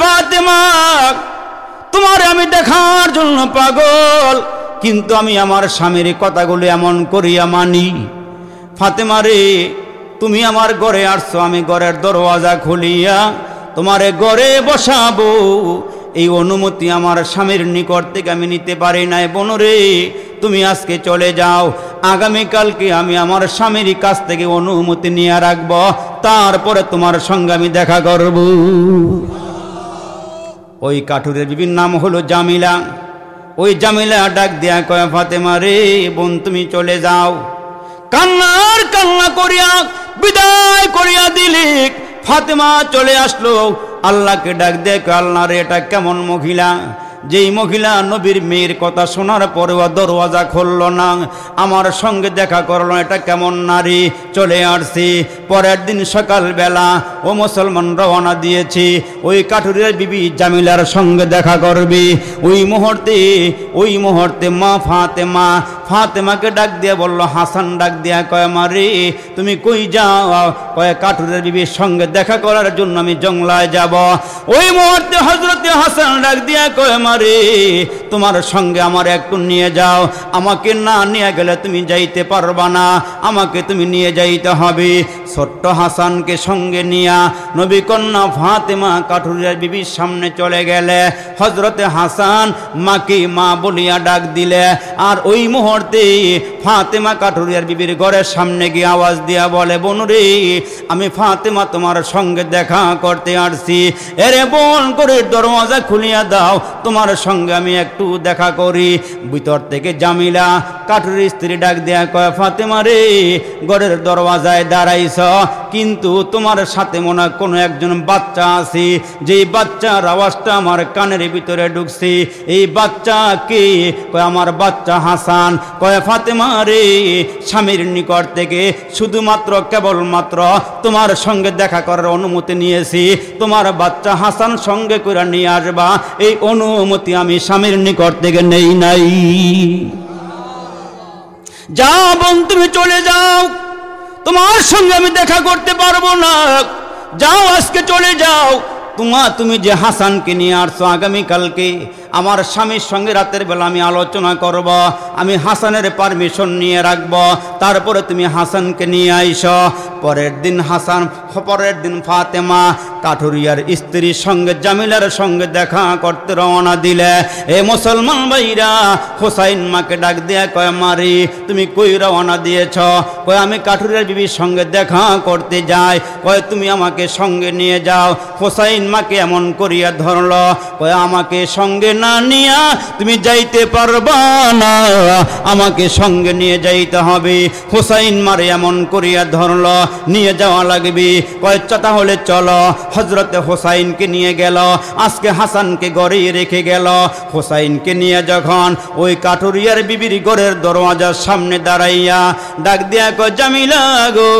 फातिमा तुम्हारे आमी देखार जोन्नो पागल किन्तु आमी आमार स्वामीर कथागुलो एमन करिया मानी। फातिमा रे तुमी आमार घरे आसो आमी घरेर दरवाजा खुलिया तुम्हारे घरे बसाबो এই অনুমতি আমার স্বামীর নিকট থেকে আমি নিতে পারি নাই। বনরে তুমি আজকে চলে যাও, আগামী কালকে আমি আমার স্বামীর কাছ থেকে অনুমতি নিয়ে রাখব, তারপরে তোমার সঙ্গে আমি দেখা করব। ওই কাঠুরের বিবির নাম হলো জামিলা। ওই জামিলা ডাক দিয়া কয়, ফাতেমা রে বোন তুমি চলে যাও। কান্নার কান্না করিয়া বিদায় করিয়া দিলি। ফাতেমা চলে আসলো। আল্লাহ के डाक देख आल्ला रे एटा केमन महिला যেই মহিলা নবীর মেয়ের কথা শোনার পরেও দরওয়াজা খুলল না, আমার সঙ্গে দেখা করল না, এটা কেমন নারী? চলে আসছি। পরের দিন সকালবেলা ও মুসলমান রওনা দিয়েছি ওই কাঠুরিয়ার বিবি জামিলার সঙ্গে দেখা করবি। ওই মুহূর্তে মা ফাতেমা ফাতেমাকে ডাক দিয়ে বলল, হাসান ডাক দিয়া কয়, মারি তুমি কই যাও? কয়, কাঠুরিয়ার বিবির সঙ্গে দেখা করার জন্য আমি জঙ্গলায় যাব। ওই মুহূর্তে হযরতে হাসান ডাক দিয়া কয়, রে তোমার সঙ্গে আমার একটু নিয়ে যাও। আমাকে না নিয়ে গেলে তুমি যাইতে পারবা না, আমাকে তুমি নিয়ে যাইতে হবে। ছোট্ট হাসানকে সঙ্গে নিয়া নবী কন্যা ফাতেমা কাঠুরিয়ার বিবির সামনে চলে গেলে। হযরতে হাসান মাকে মা বলিয়া ডাক দিলে। আর ওই মুহূর্তে ফাতেমা কাঠুরিয়ার বিবির ঘরের সামনে গিয়ে আওয়াজ দিয়া বলে, বনুরে আমি ফাতেমা তোমার সঙ্গে দেখা করতে আসছি, এরে বোন করে দরওয়াজা খুলিয়া দাও, তোমার সঙ্গে আমি একটু দেখা করি। ভিতর থেকে জামিলা কাঠুরির স্ত্রী ডাক দেয়া কয়, ফাতেমা রে ঘরের দরওয়াজায় দাঁড়াইছ, কিন্তু তোমার সাথে মনে কোনো একজন বাচ্চা আছে, যেই বাচ্চার আওয়াজটা আমার কানের ভিতরে ঢুকছে, এই বাচ্চা কে? কয়, আমার বাচ্চা হাসান। কয়, ফাতেমা রে স্বামীর নিকট থেকে শুধুমাত্র কেবলমাত্র তোমার সঙ্গে দেখা করার অনুমতি নিয়েছি, তোমার বাচ্চা হাসান সঙ্গে করে নিয়ে আসবা, এই অনুমতি আমি স্বামীর নিকট থেকে নেই নাই। যাও বোন তুমি চলে যাও, তোমার সঙ্গে আমি দেখা করতে পারবো না, যাও আজকে চলে যাও। তুমি যে হাসানকে নিয়ে আসছো, আগামীকালকে আমার স্বামীর সঙ্গে রাতের বেলা আমি আলোচনা করব, আমি হাসানের পারমিশন নিয়ে রাখব, তারপরে তুমি হাসানকে নিয়ে আইসো। পরের দিন ফাতেমা কাঠুরিয়ার স্ত্রীর সঙ্গে জামিলার সঙ্গে দেখা করতে রওনা দিলে। এ মুসলমান ভাইরা, হোসাইন মাকে ডাক দেয়া কয়, মারি তুমি কই রওনা দিয়েছ? কয়, আমি কাঠুরিয়ার বিবির সঙ্গে দেখা করতে যাই। কয়, তুমি আমাকে সঙ্গে নিয়ে যাও। হোসাইন মাকে এমন করিয়া ধরল। কয়, আমাকে সঙ্গে না নিয়া তুমি যাইতে পারবা না, আমাকে সঙ্গে নিয়ে যাইতে হবে। হোসাইন মারে এমন করিয়া ধরল, নিয়ে যাওয়া লাগবে। কয়, তাহলে চলো। হযরতে হোসাইনকে নিয়ে গেল। আজকে হাসানকে ঘরে রেখে গেল। হোসাইনকে নিয়ে যখন ওই কাঠুরিয়ার বিবির ঘরের দরওয়াজার সামনে দাঁড়াইয়া ডাক দিয়া কয়, জামিলা গো,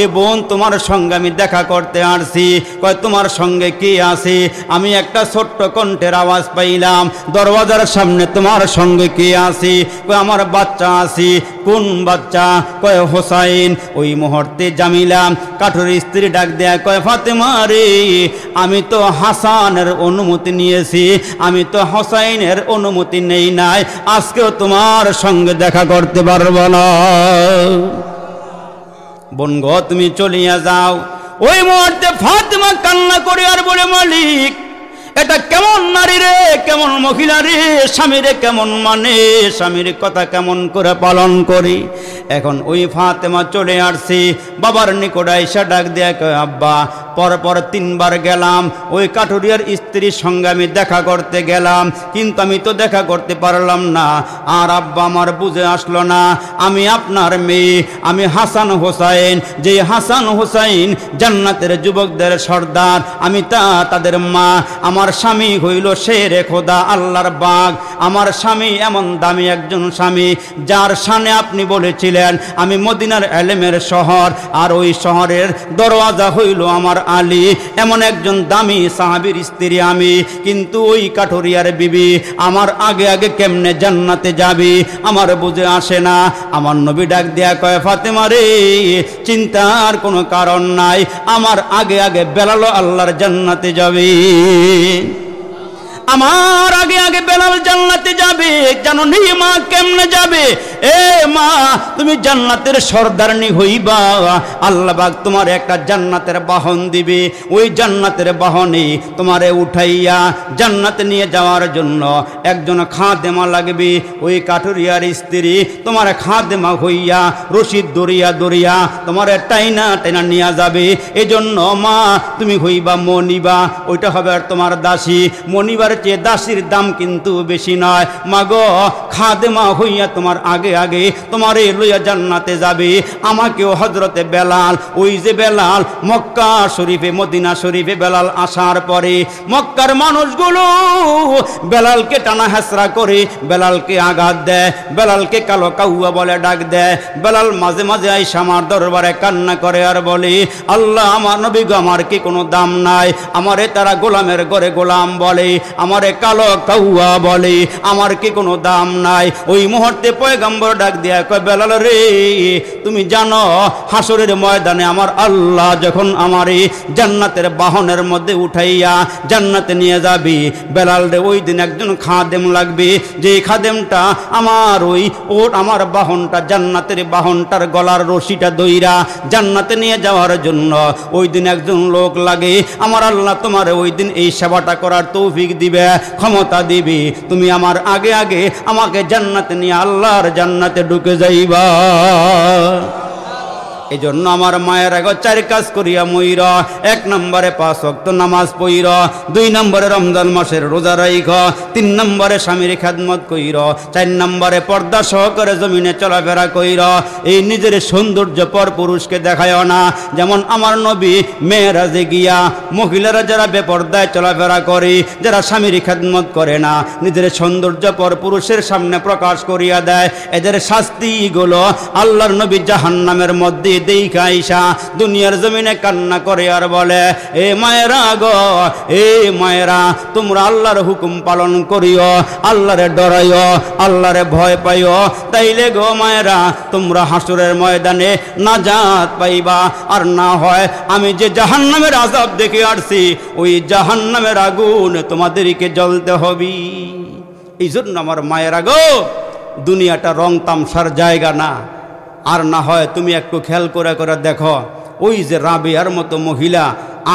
এ বোন তোমার সঙ্গে আমি দেখা করতে আসছি। কয়, তোমার সঙ্গে কে আছে? আমি একটা ছোট্ট কণ্ঠের আওয়াজ পাইলাম, দরওয়াজার সামনে তোমার সঙ্গে কে আছে? কয়, আমার বাচ্চা আছে। কোন বাচ্চা? কয়, হোসাইন। ওই মুহূর্তে জামিলা কাঠুরিয়ার স্ত্রী ডাক দেয়া কয়, ফাতেমা রে আমি তো হাসানের অনুমতি নিয়েছি, আমি তো হোসাইনের অনুমতি নেই নাই, আজকেও তোমার সঙ্গে দেখা করতে পারবো না, বোন গো তুমি চলিয়া যাও। ওই মুহূর্তে ফাতেমা কান্না করে আর বলে, মালিক এটা কেমন নারী রে, কেমন মহিলা রে, স্বামীরে কেমন মানে, স্বামীর কথা কেমন করে পালন করি। এখন ওই ফাতেমা চলে আসছি বাবার নিকট আইসা ডাক দেয়া কয়, আব্বা পরপর তিনবার গেলাম, ওই কাঠুরিয়ার স্ত্রীর সঙ্গে আমি দেখা করতে গেলাম, কিন্তু আমি তো দেখা করতে পারলাম না। আর আব্বা আমার বুঝে আসলো না, আমি আপনার মেয়ে, আমি হাসান হোসাইন, যে হাসান হোসাইন জান্নাতের যুবকদের সর্দার, আমি তাদের মা, আমার স্বামী হইল শেরে খোদা আল্লাহর বাগ, আমার স্বামী এমন দামি একজন স্বামী যার শানে আপনি বলেছিলেন আমি মদিনার এলেমের শহর, আর ওই শহরের দরওয়াজা হইল আমার आली एमन एकजन दामी साहाबीर स्त्री आमी किन्तु ओई काठरियार बीबी आमार आगे आगे केमने जन्नाते जाबी आमार बुझे आसे ना। आमार नबी डाक दिया कय फातिमा रे चिंतार कोनो कारण नाई आमार आगे आगे बेलाल आल्लाहर जन्नाते जाबी। आमार आगे आगे बेलाल जन्नाते जाबे जाननी मा केमने जाबे ए मा तुमी जन्नातेर सरदारनी हईबा आल्लाह पाक तुम्हारे एकटा जन्नातेर वाहन दिबे ओई जन्नातेर वाहने तुम्हारे उठाइया जन्नत निये जावार जन्नो एकजन खादेमा लागबे ओई काठुरियार स्त्री तुम्हारे खादेमा हईया रशी दरिया दरिया तुम्हारे टाइना टाइना निये जाबे एजन्नो मा तुमी हईबा मनिबा ओइटा होबे तुम्हार दासी मनिबा चे दासिर दाम किन्तु बेशी नय मागो खादेमा हईया तुम्हार आगे आगे तुम्हारे लइया जन्नाते जाबे। आमाके हजरते बेलाल ओई जे बेलाल मक्का शरीफे मदिना शरीफे बेलाल आसार परे मक्कार मानुषगुलो बेलालके टाना हेसरा करे बेलालके आघात दे बेलालके कालो काउआ बोले डाक दे। बेलाल माझे माझे आइसा आमार दरबारे कान्ना करे आर बोले आल्लाह आमार नबी गो आमार कि कोनो दाम नाई आमारे तारा गोलामेर घरे गोलाम बोले आमारे कालो कौआ बोले आमार कि कोनो दाम नाई। ओई मुहूर्ते पैगम्बर डाक दिया कय बेलाल रे तुमी जानो हासरेर मयदाने आमार आल्लाह जखन आमारे जन्नतेर वाहनेर मध्य उठाइया जन्नते निये जाबे बेलाल रे ओई दिन एकजन खादेम लागबे जे खादेमटा आमार ओई ओट आमार वाहनटा जन्नतेर वाहनटार गलार रशिटा दइरा जन्नते निये जाओयार जन्नो ओई दिन एकजन लोक लागे आमार आल्लाह तुम्हारे ओई दिन एई सेवाटा करार तौफिक दिबे क्षमता दिबे तुमी आमार आगे आगे आमाके जन्नते निये आल्लाहर जन्नते ढुके जाइबा। एजন্য আমার মায়ের আগে চার কাজ করিয়া মইরা এক নম্বরে পাঁচ ওয়াক্ত নামাজ পড়িরা দুই নম্বরে রমজান মাসের রোজা রাইখা তিন নম্বরে স্বামীর খিদমত কইরা চার নম্বরে পর্দা সহকারে জমিনে চলাফেরা কইরা এই নিজের সৌন্দর্য পর পুরুষকে দেখায়ও না। যেমন আমার নবী মেরাজে গিয়া মহিলারা যারা বেপর্দায় চলাফেরা করে যারা স্বামীর খিদমত করে না নিজের সৌন্দর্য পর পুরুষের সামনে প্রকাশ করিয়া দেয় এদের শাস্তিগুলো আল্লাহর নবী জাহান্নামের মধ্যে देखा ईशा दुनियार जमीने कान्ना करे और बोले ए मायरा गो ए मायरा तुमरा आल्लाहर हुकुम पालन करियो आल्लाहरे डराइयो आल्लाहरे भय पाइयो ताइले गो मायरा तुमरा हासुरेर मयदाने नाजात पाइबा और ना होय आमी जे जहन्नामेर आजाब देखे आसि ओई जहन्नामेर आगुन तुम्हादेरके जलते हबे। एइजন্য আমার মায়েরা গো দুনিয়াটা রং তামসার জায়গা না। और ना हो तुम एक खेल कर देखो ओई जे राबियार मतो महिला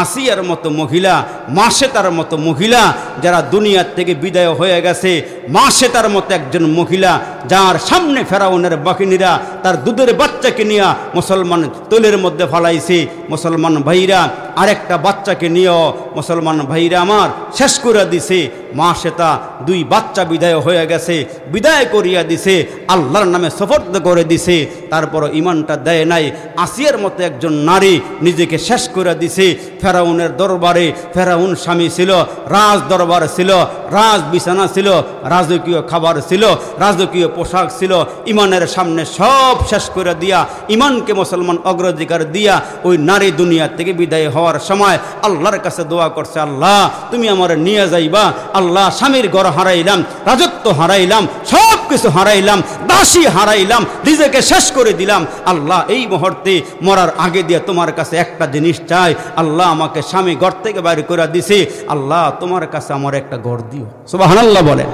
आसियार मतो महिला माशेतार मतो महिला जरा दुनिया थेके विदाय होये गेछे माशेतार मतो एकजन महिला जार सामने फेराउनेर बाकिनीरा तार दूधेर बाच्चाके निया मुसलमान तोलेर मध्य फालाइछे। मुसलमान भाईरा आरेकटा बाच्चाके नियो मुसलमान भाईरा आमार शेष करे दिछे माशेता दुई बाच्चा विदाय होये गेछे विदाय करिया दिछे आल्लाहर नामे सफर्द करे दिछे तारपर ईमानटा देय नाई। आसियार मतो एकजन नारी निजेके शेष करे दिछे ফেরাউনের দরবারে ফেরাউন স্বামী ছিল রাজ দরবার ছিল রাজ বিছানা ছিল রাজকীয় খাবার ছিল রাজকীয় পোশাক ছিল ইমানের সামনে সব শেষ করে দিয়া ইমানকে মুসলমান অগ্রাধিকার দিয়া ওই নারী দুনিয়া থেকে বিদায় হওয়ার সময় আল্লাহর কাছে দোয়া করছে আল্লাহ তুমি আমার নিয়ে যাইবা আল্লাহ স্বামীর ঘর হারাইলাম রাজত্ব হারাইলাম সব কিছু হারাইলাম দাসী হারাইলাম নিজেকে শেষ করে দিলাম আল্লাহ এই মুহূর্তে মরার আগে দিয়া তোমার কাছে একটা জিনিস চাই আল্লাহ আমাকে স্বামী ঘর থেকে বাইরে করে দিয়েছে আল্লাহ তোমার কাছে আমার একটা ঘর দিও সুবহানাল্লাহ বলে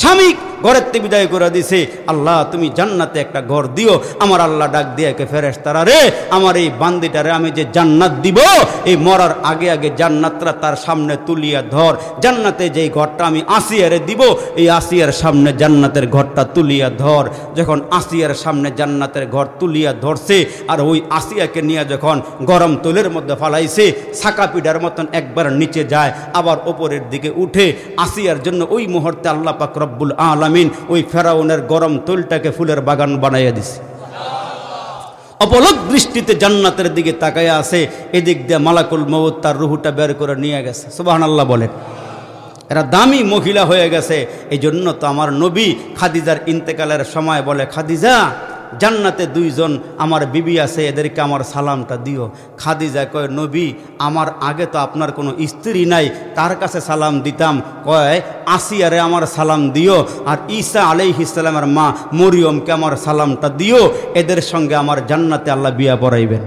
স্বামী ঘরের থেকে বিদায় করে দিয়েছে আল্লাহ তুমি জান্নাতে একটা ঘর দিও। আমার আল্লাহ ডাক দিয়ে কে ফেরেশতারা রে আমার এই বান্দিটারে আমি যে জান্নাত দিব এই মরার আগে আগে জান্নাতরা তার সামনে তুলিয়া ধর জান্নাতে যেই ঘরটা আমি আসিয়ারে দিব এই আসিয়ার সামনে জান্নাতের ঘরটা তুলিয়া ধর। যখন আসিয়ার সামনে জান্নাতের ঘর তুলিয়া ধরছে আর ওই আসিয়াকে নিয়ে যখন গরম তৈলের মধ্যে ফালাইছে ছাকা পিঠার মতন একবার নিচে যায় আবার ওপরের দিকে উঠে আসিয়ার জন্য ওই মুহূর্তে আল্লাহ পাক রব্বুল আলামিন ফেরাউনের গরম তুলটাকে ফুলের বাগান বানাইয়া দিছে। অপলক দৃষ্টিতে জান্নাতের দিকে তাকায়া আছে এদিক দিয়ে মালাকুল মউত তার রুহটা বের করে নিয়ে গেছে সুবহানাল্লাহ বলেন। এরা দামি মহিলা হয়ে গেছে। এই জন্য তো আমার নবী খাদিজার ইন্তেকালের সময় বলে খাদিজা জান্নাতে দুইজন আমার বিবি আছে এদেরকে আমার সালামটা দিও। খাদিজা কয় নবী আমার আগে তো আপনার কোনো স্ত্রী নাই, তার কাছে সালাম দিতাম। কয় আসিয়ারে আমার সালাম দিও আর ঈসা আলাইহিস সালামের মা মরিয়মকে আমার সালামটা দিও, এদের সঙ্গে আমার জান্নাতে আল্লাহ বিয়া পড়াইবেন।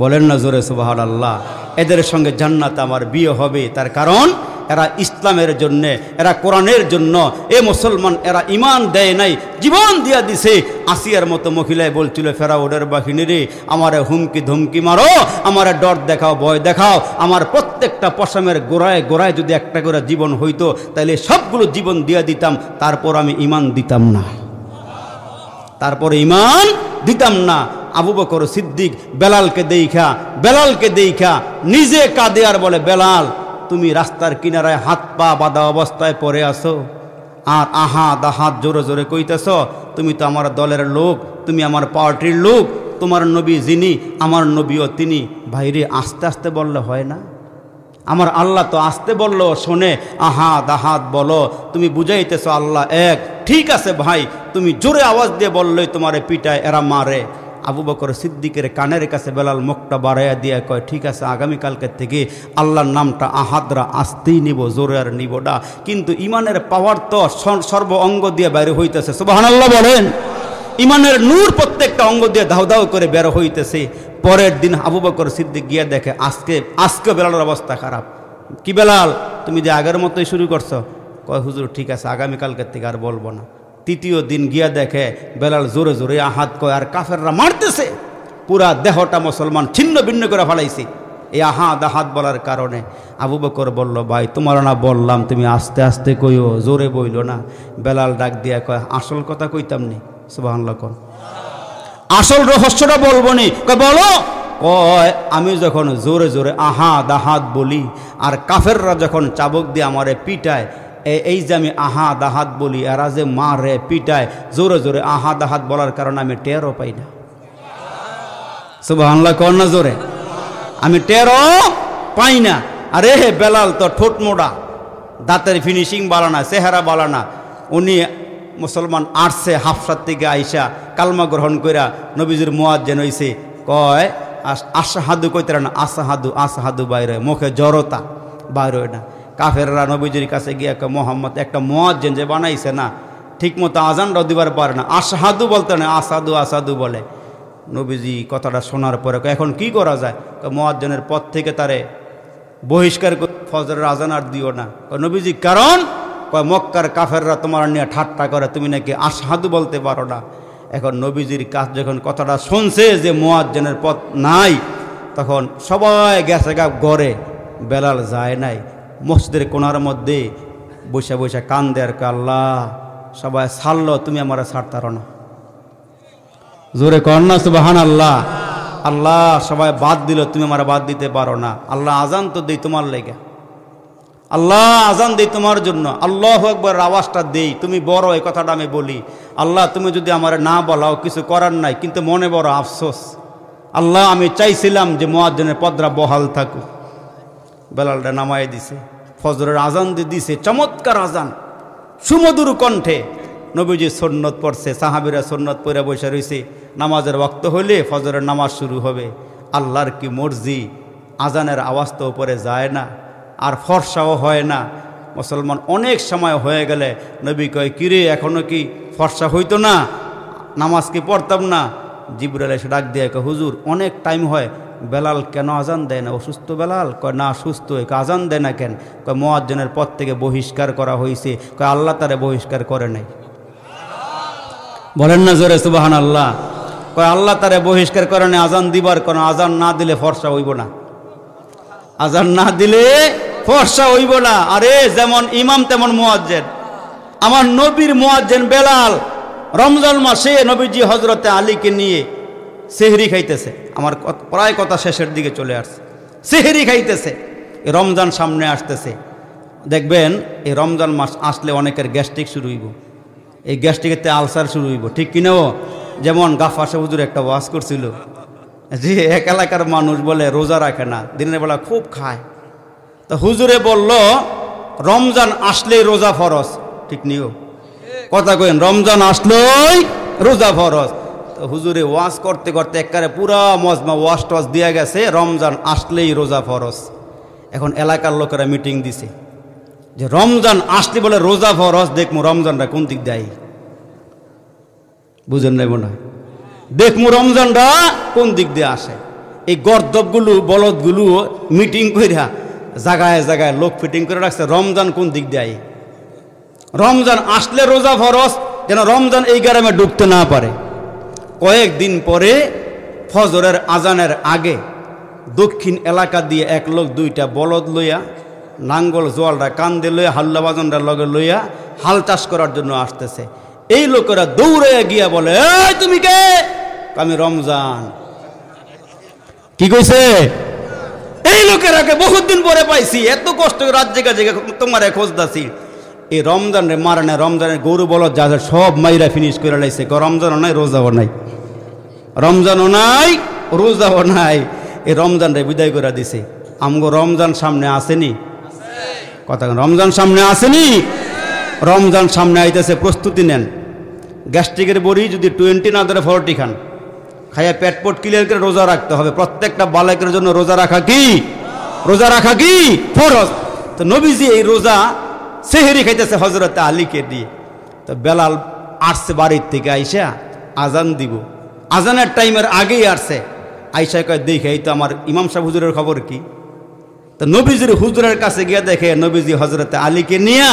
বলেন না জোরে সুবহানাল্লাহ। এদের সঙ্গে জান্নাতে আমার বিয়ে হবে, তার কারণ এরা ইসলামের জন্যে, এরা কোরআনের জন্য। এ মুসলমান, এরা ইমান দেয় নাই, জীবন দিয়া দিছে। আসিয়ার মতো মহিলায় বলছিল ফেরাউনের বাহিনীরে আমারে হুমকি ধমকি মারো, আমারে ডর দেখাও, ভয় দেখাও। আমার প্রত্যেকটা পশমের গোড়ায় গোড়ায় যদি একটা করে জীবন হইতো তাহলে সবগুলো জীবন দিয়া দিতাম, তারপর আমি ইমান দিতাম না, তারপরে ইমান দিতাম না। আবু বকর সিদ্দিক বেলালকে দেইখা নিজে কাঁদে আর বলে বেলাল তুমি রাস্তার কিনারায় হাত পা বাঁধা অবস্থায় পড়ে আসো আর আহাত আহাত জোরে জোরে কইতেছ, তুমি তো আমার দলের লোক, তুমি আমার পার্টির লোক, তোমার নবী যিনি আমার নবীও তিনি। ভাইরে আস্তে আস্তে বললে হয় না? আমার আল্লাহ তো আসতে বললো শোনে, আহাত আহাত বলো, তুমি বুঝাইতেছ আল্লাহ এক। ঠিক আছে ভাই, তুমি জোরে আওয়াজ দিয়ে বললেই তোমারে পিটায়, এরা মারে। আবু বকর সিদ্দিকের কানের কাছে বেলাল মুখটা বাড়াইয়া দিয়া কয় ঠিক আছে, আগামীকালকের থেকে আল্লাহর নামটা আহাদরা আসতেই নিব, জোরে আর নিব না। কিন্তু ইমানের পাওয়ার তো সর্ব অঙ্গ দিয়ে বাইরে হইতেছে, সুবহানাল্লাহ বলেন। ইমানের নূর প্রত্যেকটা অঙ্গ দিয়ে দাউ দাউ করে বের হইতেছে। পরের দিন আবু বকর সিদ্দিক গিয়া দেখে আজকে বেলালের অবস্থা খারাপ। কি বেলাল তুমি যে আগের মতোই শুরু করছো? কয় হুজুর ঠিক আছে, আগামীকালকের থেকে আর বলবো না। তৃতীয় দিন গিয়া দেখে বেলাল জোরে জোরে আহাত কয় আর কাফেররা মারতেছে, পুরা দেহটা মুসলমান ছিন্ন ভিন্ন করে ফেলাইছে এই আহাত আহাত বলার কারণে। আবু বকর বলল ভাই তোমার না বললাম তুমি আস্তে আস্তে কইও, জোরে বইল না। বেলাল ডাক দিয়া কয় আসল কথা কইতাম নি, সুবহানাল্লাহ, কন আসল রহস্যটা বলবো নি। কয় বলো। কয় আমি যখন জোরে জোরে আহাত আহাত বলি আর কাফেররা যখন চাবুক দিয়ে আমারে পিটায়, এই যে আমি আহাত আহাত বলি এরা যে মারে পিটায় জোরে জোরে আহাত আহাত বলার কারণে আমি টেরও পাই না, সুবহানাল্লাহ কর না জোরে, আমি টেরও পাই না। আরে হে বেলাল তো ঠোঁট মোড়া, দাঁতের ফিনিশিং বালানা, চেহারা বালানা। উনি মুসলমান আসছে হাফসার থেকে আইসা কালমা গ্রহণ কইরা নবীজির মুয়াজ্জিন হইছে। কয় আশহাদু কইতারা না, আশহাদু আশহাদু বাইরে, মুখে জড়তা বাইরে না। কাফেররা নবীজির কাছে গিয়ে একটা মোহাম্মদ একটা মুয়াজ্জিন যে বানাইছে না, ঠিকমতো আজানটাও দিবার পারে না, আশহাদু বলতে না, আসাদু আসাদু বলে। নবীজি কথাটা শোনার পরে এখন কি করা যায়? মুয়াজ্জিনের পদ থেকে তারে বহিষ্কার করে ফজরের আজান আর দিও না। নবীজি কারণ? মক্কার কাফেররা তোমার নিয়ে ঠাট্টা করে, তুমি নাকি আশহাদু বলতে পারো না। এখন নবীজির কাছে যখন কথাটা শুনছে যে মুয়াজ্জিনের পদ নাই, তখন সবাই গেছে গা ঘরে, বেলাল যায় নাই। মসজিদের কোনার মধ্যে বৈশা বৈশা কান্দে আর আল্লাহ সবাই ছাড়লো, তুমি আমার ছাড়তার না, জোরে কর না সুবহানাল্লাহ। আল্লাহ সবাই বাদ দিল, তুমি আমার বাদ দিতে পারো না। আল্লাহ আজান তো দেই তোমার লেগে, আল্লাহ আজান দেই তোমার জন্য, আল্লাহু আকবার আওয়াজটা দেই, তুমি বড় এই কথাটা আমি বলি। আল্লাহ তুমি যদি আমার না বলাও কিছু করার নাই, কিন্তু মনে বড় আফসোস। আল্লাহ আমি চাইছিলাম যে মুয়াজ্জিনের পদরা বহাল থাকুক। বেলালটা নামায় দিছে, ফজরের আজান দিয়ে দিছে, চমৎকার আজান সুমধুর কণ্ঠে। নবীজি সুন্নত পড়ছে, সাহাবীরা সুন্নত পড়ে বসে রয়েছে। নামাজের ওয়াক্ত হইলে ফজরের নামাজ শুরু হবে। আল্লাহর কি মর্জি, আজানের আওয়াজ তো উপরে যায় না আর ফর্সাও হয় না। মুসলমান অনেক সময় হয়ে গেলে নবী কয় কিরে এখনও কি ফর্সা হইতো না, নামাজ কি পড়তাম না? জিবরাইল এসে ডাক দিয়ে কয় হুজুর অনেক টাইম হয়, বেলাল কেন আজান দেয় না? অসুস্থ বেলাল? কয় না সুস্থ। কয় আজান দেয় না কেন? কয় মুয়াজ্জিনের পদ থেকে বহিষ্কার করা হয়েছে। কয় আল্লাহ তারে বহিষ্কার করে নাই, বলেন না জোরে সুবহানাল্লাহ। কয় আল্লাহ তারে বহিষ্কার করে নাই আজান দিবার, কোনো আজান না দিলে ফর্সা হইব না, আজান না দিলে ফর্সা হইব না। আরে যেমন ইমাম তেমন মুয়াজ্জিন, আমার নবীর মুয়াজ্জিন বেলাল রমজান মাসে নবীজি হজরতে আলীকে নিয়ে সেহরি খাইতেছে। আমার প্রায় কথা শেষের দিকে চলে আসছে। সেহরি খাইতেছে, রমজান সামনে আসতেছে। দেখবেন এই রমজান মাস আসলে অনেকের গ্যাস্ট্রিক শুরু হইব, এই গ্যাস্ট্রিকেতে আলসার শুরু হইব, ঠিক কিনেও। যেমন গাফাসে হুজুর একটা ওয়াজ করছিল যে এক এলাকার মানুষ বলে রোজা রাখে না, দিনের বেলা খুব খায়। তো হুজুরে বলল রমজান আসলেই রোজা ফরজ, ঠিক নিও কথা কইন, রমজান আসলেই रोजा फरज। तो हुजूरे वाज करते करते एकबारे पूरा मजमा वाज टज दिया गेছে रमजान আসলেই रोजा फरज। এখন এলাকার লোকেরা মিটিং দিছে যে রমজান আসলে বলে রোজা ফরজ, দেখমু রমজানটা কোন দিক দেয়। বুঝেন নাই মনে হয়? দেখমু রমজানটা কোন দিক দিয়ে আসে। এই গর্দবগুলো বলদগুলো মিটিং কইরা জায়গায় জায়গায় লোক ফিটিং করে রাখছে রমজান কোন দিক দেয়। রমজান আসলে রোজা ফরজ যেন রমজান এই গ্রামে ঢুকতে না পারে। কয়েকদিন পরে ফজরের আজানের আগে দক্ষিণ এলাকা দিয়ে এক লোক দুইটা বলদ লইয়া নাঙ্গল জোয়ালরা কান্দে লইয়া হাল্লা বাজনরা লগে লইয়া হাল চাষ করার জন্য আসতেছে। এই লোকেরা দৌড়ে গিয়া বলে, এই তুমি কে? আমি রমজান। কি কইছে? এই লোকেরাকে বহুত দিন পরে পাইছি, এত কষ্ট রাজ্যে কাজে তোমার খোঁজদাসি। এই রমজান রে মারে না, রমজানের গরু বলদ যা সব মাইরা ফিনিশ করে লাইছে। রমজানও নাই রোজাও নাই, রমজানও নাই রোজাও নাই। এই রমজান রে বিদায় করে দিছে। আমগো রমজান সামনে আসেনি কথা, রমজান সামনে আসেনি। রমজান সামনে আইতেছে, প্রস্তুতি নেন। গ্যাস্ট্রিকের বড়ি যদি 20 না ধরে 40 খান, খাইয়া পেটপোট ক্লিয়ার করে রোজা রাখতে হবে। প্রত্যেকটা বালকের জন্য রোজা রাখা কি? রোজা রাখা কি? ফরজ। তো নবীজি এই রোজা সেহেরি খাইতেছে হজরত আলীকে দিয়ে। তো বেলাল আসছে বাড়ির থেকে, আইসা আজান দিব, আজানের টাইমের আগেই আসছে। আইসা কয়, দেখে এই তো আমার ইমাম সাহেব হুজুরের খবর কি? তো নবীজির হুজুরের কাছে গিয়ে দেখে নবীজি হজরত আলীকে নিয়া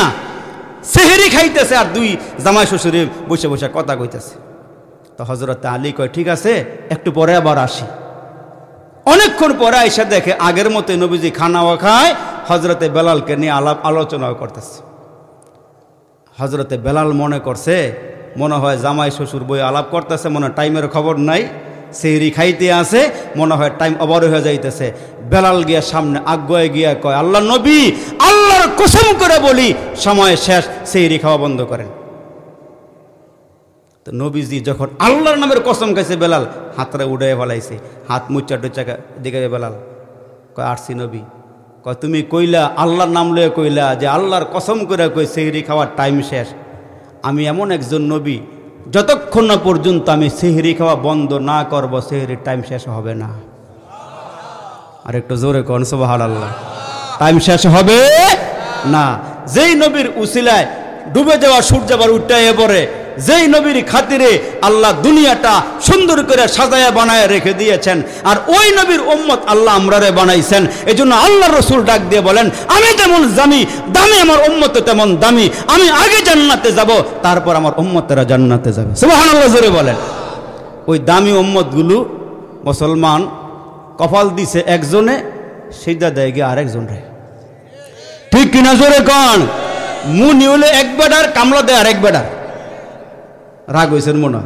সেহেরি খাইতেছে আর দুই জামাই শ্বশুরে বসে বসে কথা কইতেছে। তো হজরত আলী কয়, ঠিক আছে একটু পরে আবার আসি। অনেকক্ষণ পরে আইসা দেখে আগের মতো নবীজি খানাও খায়, হজরতে বেলালকে নিয়ে আলাপ আলোচনাও করতেছে। হজরতে বেলাল মনে করছে, মনে হয় জামাই শ্বশুর বই আলাপ করতেছে, মনে হয় টাইমের খবর নাই, সেহরি খাইতে আসে, মনে হয় টাইম ওভার হয়ে যাইতেছে। বেলাল গিয়া সামনে আগুয়ে গিয়া কয়, আল্লাহ নবী, আল্লাহর কসম করে বলি সময় শেষ, সেহরি খাওয়া বন্ধ করেন। তো নবীজি যখন আল্লাহর নামের কসম খাইছে, বেলাল হাতটা উড়ে ফেলাইছে, হাত মুচা টুচা দিকে। বেলাল কয়, আরছি নবী। কয়, তুমি কইলা আল্লাহর নাম লয়ে কইলা যে আল্লাহর কসম করে কই সেহরি খাওয়ার টাইম শেষ। আমি এমন একজন নবী, যতক্ষণ না পর্যন্ত আমি সেহরি খাওয়া বন্ধ না করব সেহরির টাইম শেষ হবে না। আর একটু জোরে কোন সুবহানাল্লাহ, টাইম শেষ হবে না। যেই নবীর উসিলায় ডুবে যাওয়া সূর্য আবার উঠাইয়ে পড়ে, যেই নবীর খাতিরে আল্লাহ দুনিয়াটা সুন্দর করে সাজায়া বানায় রেখে দিয়েছেন, আর ওই নবীর উম্মত আল্লাহ আমরারে বানাইছেন। এই জন্য আল্লাহর রাসূল ডাক দিয়ে বলেন, আমি যেমন দামি, আমার উম্মত তেমন দামি। আমি আগে জান্নাতে যাব, তারপর আমার উম্মতেরা জান্নাতে যাবে। সুবহানাল্লাহ জোরে বলেন। ওই দামি উম্মতগুলো মুসলমান কপাল দিছে একজনে, সিজদা দেয় গিয়ে আরেকজন রে, ঠিক কিনা জোরে কন। মুনি হলে এক বেডার, কামলা দেয় আরেক বেডার। রাগ হয়েছেন মনে?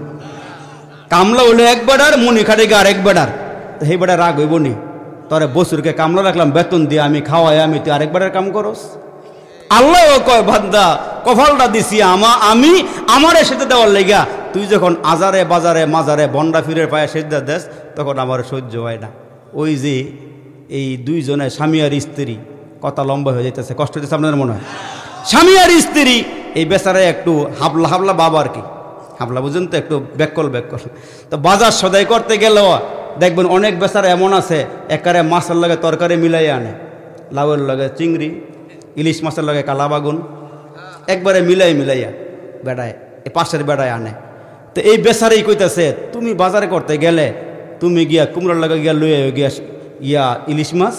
কামলা হলো এক বেডার, মুনি খাটে গিয়ে আরেক বেডার। তো সেই বেডার রাগ হইব নি? তোরে বসুরকে কামলা রাখলাম, বেতন দিয়ে আমি খাওয়াই, আমি তুই আরেক বেডার কাম করস। আল্লাহ কয়, বান্দা কপালটা দিছি আমি আমারে সেটা দেওয়ার লেগা, তুই যখন আজারে বাজারে মাজারে বন্ডা ফিরে পায়ে সেজদা দেশ, তখন আমার সহ্য হয় না। ওই যে এই দুইজনে স্বামী আর স্ত্রী, কথা লম্বা হয়ে যেতেছে, কষ্ট হচ্ছে আপনাদের মনে হয়? স্বামী আর স্ত্রী, এই বেচারে একটু হাবলা হাবলা বাবা আর কি, হাবলা বুঝেন তো, একটু ব্যাককল। তো বাজার সদাই করতে গেলেও দেখবেন অনেক বেচারা এমন আছে, একারে মাছের লগে তরকারি মিলাই আনে, লাউয়ের লগে চিংড়ি, ইলিশ মাছের লগে কালাবাগুন, একবারে মিলাই মিলাইয়া বেড়ায়, পাশের বেড়ায় আনে। তো এই বেচারাই কইতেছে, তুমি বাজারে করতে গেলে তুমি গিয়া কুমড়ার লগে গিয়া লয়ে গিয়া ইলিশ মাছ,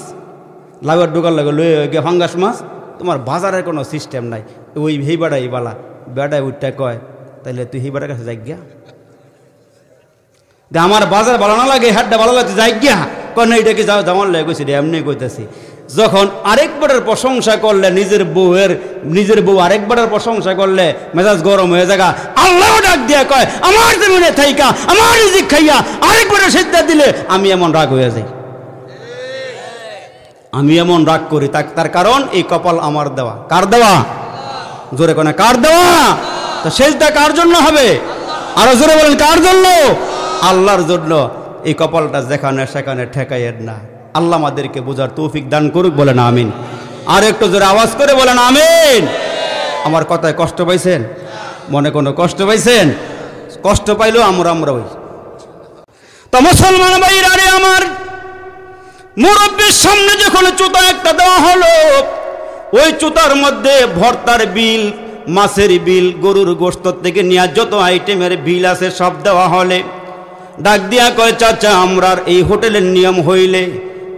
লাউয়ের ডোকার লগে লয়ে গিয়া ফাঙ্গাস মাছ, তোমার বাজারের কোনো সিস্টেম নাই। ওই হেই বেড়াই বালা বেড়ায় উঠটা কয়, তাহলে তুই হেই বেড়ার কাছে যাই গিয়া, আমার বাজার ভালো না লাগে, হাটটা ভালো লাগে, যাই গিয়া কন এইটাকে যাও জামাল লাগে কইছি, এমনি কইতেছি। যখন আরেকবারের প্রশংসা করলে নিজের বউ আরেকবারের প্রশংসা করলে মেজাজ গরম হয়ে যায়। আল্লাহ ডাক দিয়া কয়, আমার জমিনে থাইকা আমার রিজিক খাইয়া আরেকবারের সিজদা দিলে আমি এমন রাগ হয়ে যাই, আমি এমন রাগ করি। তার কারণ এই কপাল আমার দেওয়া। কার দেওয়া? জোরে কোনে কার দেওয়া? তো সিজদা কার জন্য হবে? আরো জোরে বলেন, কার জন্য? আল্লাহর জন্য। এই কপালটা যেখানে সেখানে ঠেকাইয়ের না। আল্লাহ আমাদেরকে বোঝার তৌফিক দান করুক, বলেন আমিন। আর একটু জোরে আওয়াজ করে বলেন আমিন। আমার কথায় কষ্ট পাইছেন? মনে কোনো কষ্ট পাইছেন? कष्ट पाइलो आमरामराई तो मुसलमान भाई रारे आमार मुरब्बीर सामने जखन चुता एकटा देওয়া হলো ওই চুতার মধ্যে ভর্তার বিল মাছের বিল গরুর গোশত থেকে নিয়া যত আইটেমের বিল আছে সব দেওয়া হলে ডাক দিয়া কয় চাচা আমরার এই হোটেলের নিয়ম হইলে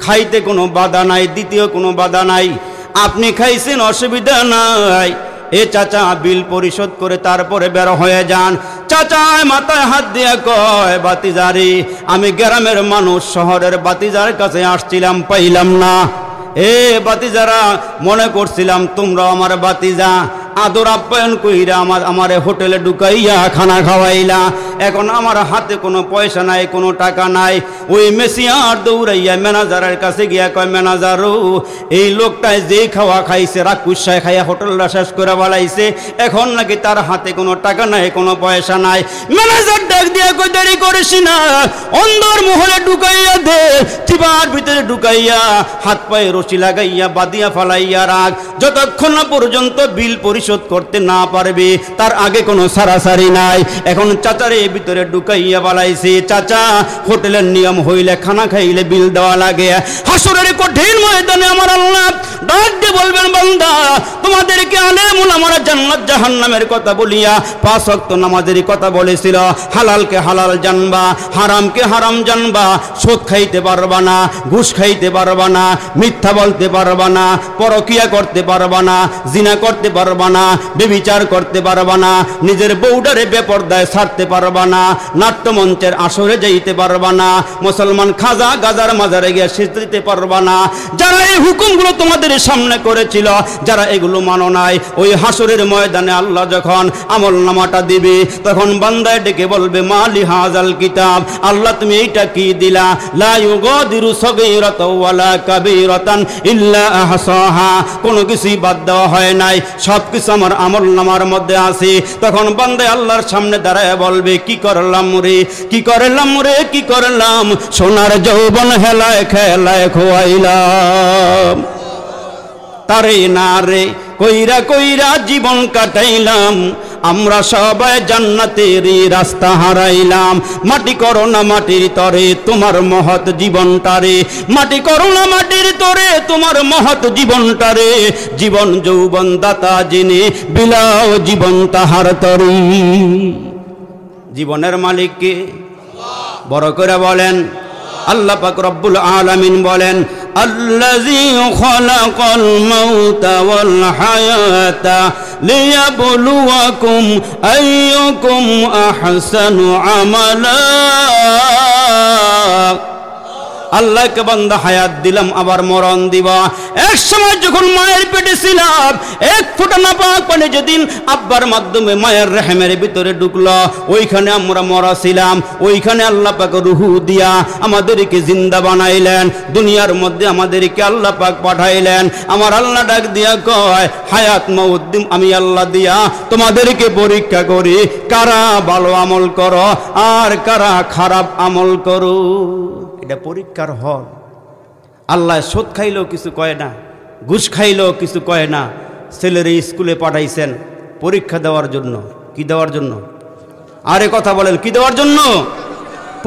খাইতে কোনো বাধা নাই দ্বিতীয় কোনো বাধা নাই আপনি খাইছেন অসুবিধা নাই ए चाचा बिल परिशोध करे तारपरे बेर होये जान चाचा माथाय हाथ दिए कय बातिजारी आमी ग्रामेर मानुष शहरेर बातिजार काछे आसछिलाम पाइलाम ना ए बातिजारा मने करछिलाम तोमरा आमार बातिजा आदर आप्यायन कइरा आमारे होटेले ढुकाइया खाना खावाइला एखन आमार हाते कोनो पयसा नाई कोनो टाका नाई ओई मेसियार दौड़ाइया मैनेजारेर काछे गिया कय मैनेजारू एई लोकटाय जेई खावा खाइछे राकुशाय खाइया होटेलटा शेष करे बालाइछे एखन नाकि तार हाते कोनो टाका नाई कोनो पयसा नाई मैनेजार डाक दिया कय देरी करिस ना अंदर महले ढुकाइया दे टिबार भितरे ढुकाइया हाथ पाये रशि लागाइया बादिया फालाइया राख जतक्षण ना पर्यन्त बिल পরিশোধ করতে না পারবে তার আগে কোনো সারাসারি নাই এখন চাচারে ভিতরে ঢুকাইয়া বলাইছে চাচা হোটেলের নিয়ম হইলে খানা খাইলে বিল দেওয়া লাগে হাসরের কঠিন ময়দানে আমার আল্লাহ ডাক দিয়ে বলবেন বান্দা তোমাদেরকে আলেম ওলামারা জান্নাত জাহান্নামের কথা বলিয়া পাঁচ ওয়াক্ত নামাজের কথা বলেছিল হালালকে হালাল জানবা হারামকে হারাম জানবা সুদ খাইতে পারবা না ঘুষ খাইতে পারবা না মিথ্যা বলতে পারবা না পরকিয়া করতে পারবা না জিনা করতে পারবা बेविचार करते पारबाना निजेर बौडारे बेपर्दाय छाड़ते पारबाना नाट्यमंचेर आसरे जाइते पारबाना मुसलमान खाजा गाजार माजारे गिये सिजदाते पारबाना जारा एई हुकुमगुलो तोमादेर सामने करेछिल जारा एगुलो मानो नाई ओई हासरेर मयदाने आल्लाह जखन आमलनामाटा दिबे तखन बान्दाय डेके बोलबे मालि हाजाल किताब आल्लाह तुमि एटा कि दिला ला युगादिरु सगीराताव वाला कबीरातान इल्ला अहसाहा कोनो किछुई বাদ দেওয়া হয় নাই সব কিছু আমার আমলনামার মধ্যে আছে তখন বান্দা আল্লাহর সামনে দাঁড়ায় বলবে কি করলাম রে সোনার যৌবন হেলায় খেলায় খোয়াইলাম তারে না রে কইরা জীবন কাটাইলাম আমরা সবাই জান্নাতেরই রাস্তা হারাইলাম মাটি করো না মাটির তরে তোমার মহৎ জীবনটারে মাটি করো না মাটির তরে তোমার মহৎ জীবনটারে জীবন যৌবন দাতা যিনি বিলাও জীবন তাহার তরে জীবনের মালিক কে আল্লাহ বড় করে বলেন আল্লাহ পাক রব্বুল আলামিন বলেন الذي خلق الموت والحياة ليبلوكم أيكم أحسن عملا अल्लाह के बंदा हयात दिलम आबार मरण दिबा एक समय जखन मायर पेटे छिलाम एक फुटा नापाक पानी जेदिन अब्बार माध्यमे मायर रहमेर भितरे ढुकलो ओइखाने आमरा मरा छिलाम ओइखाने अल्लाह पाक रूह दिया आमादेरके जिंदा बानाइलेन दुनियार मध्य आमादेरके अल्लाह पाक पाठाइलेन आमार अल्लाह डाक दिया कय हयात मौत आमी अल्लाह दिया तोमादेरके परीक्षा करी कारा भालो आमल करो आर कारा खराब आमल करो परीक्षार हल आल्ला सूद खाइल किसु कय ना घुष खाइल किसु कय ना सेलेरे स्कूले पाठाइछेन परीक्षा देवार जन्य कि देवार जन्य आरे कथा बोलेन कि देवार जन्य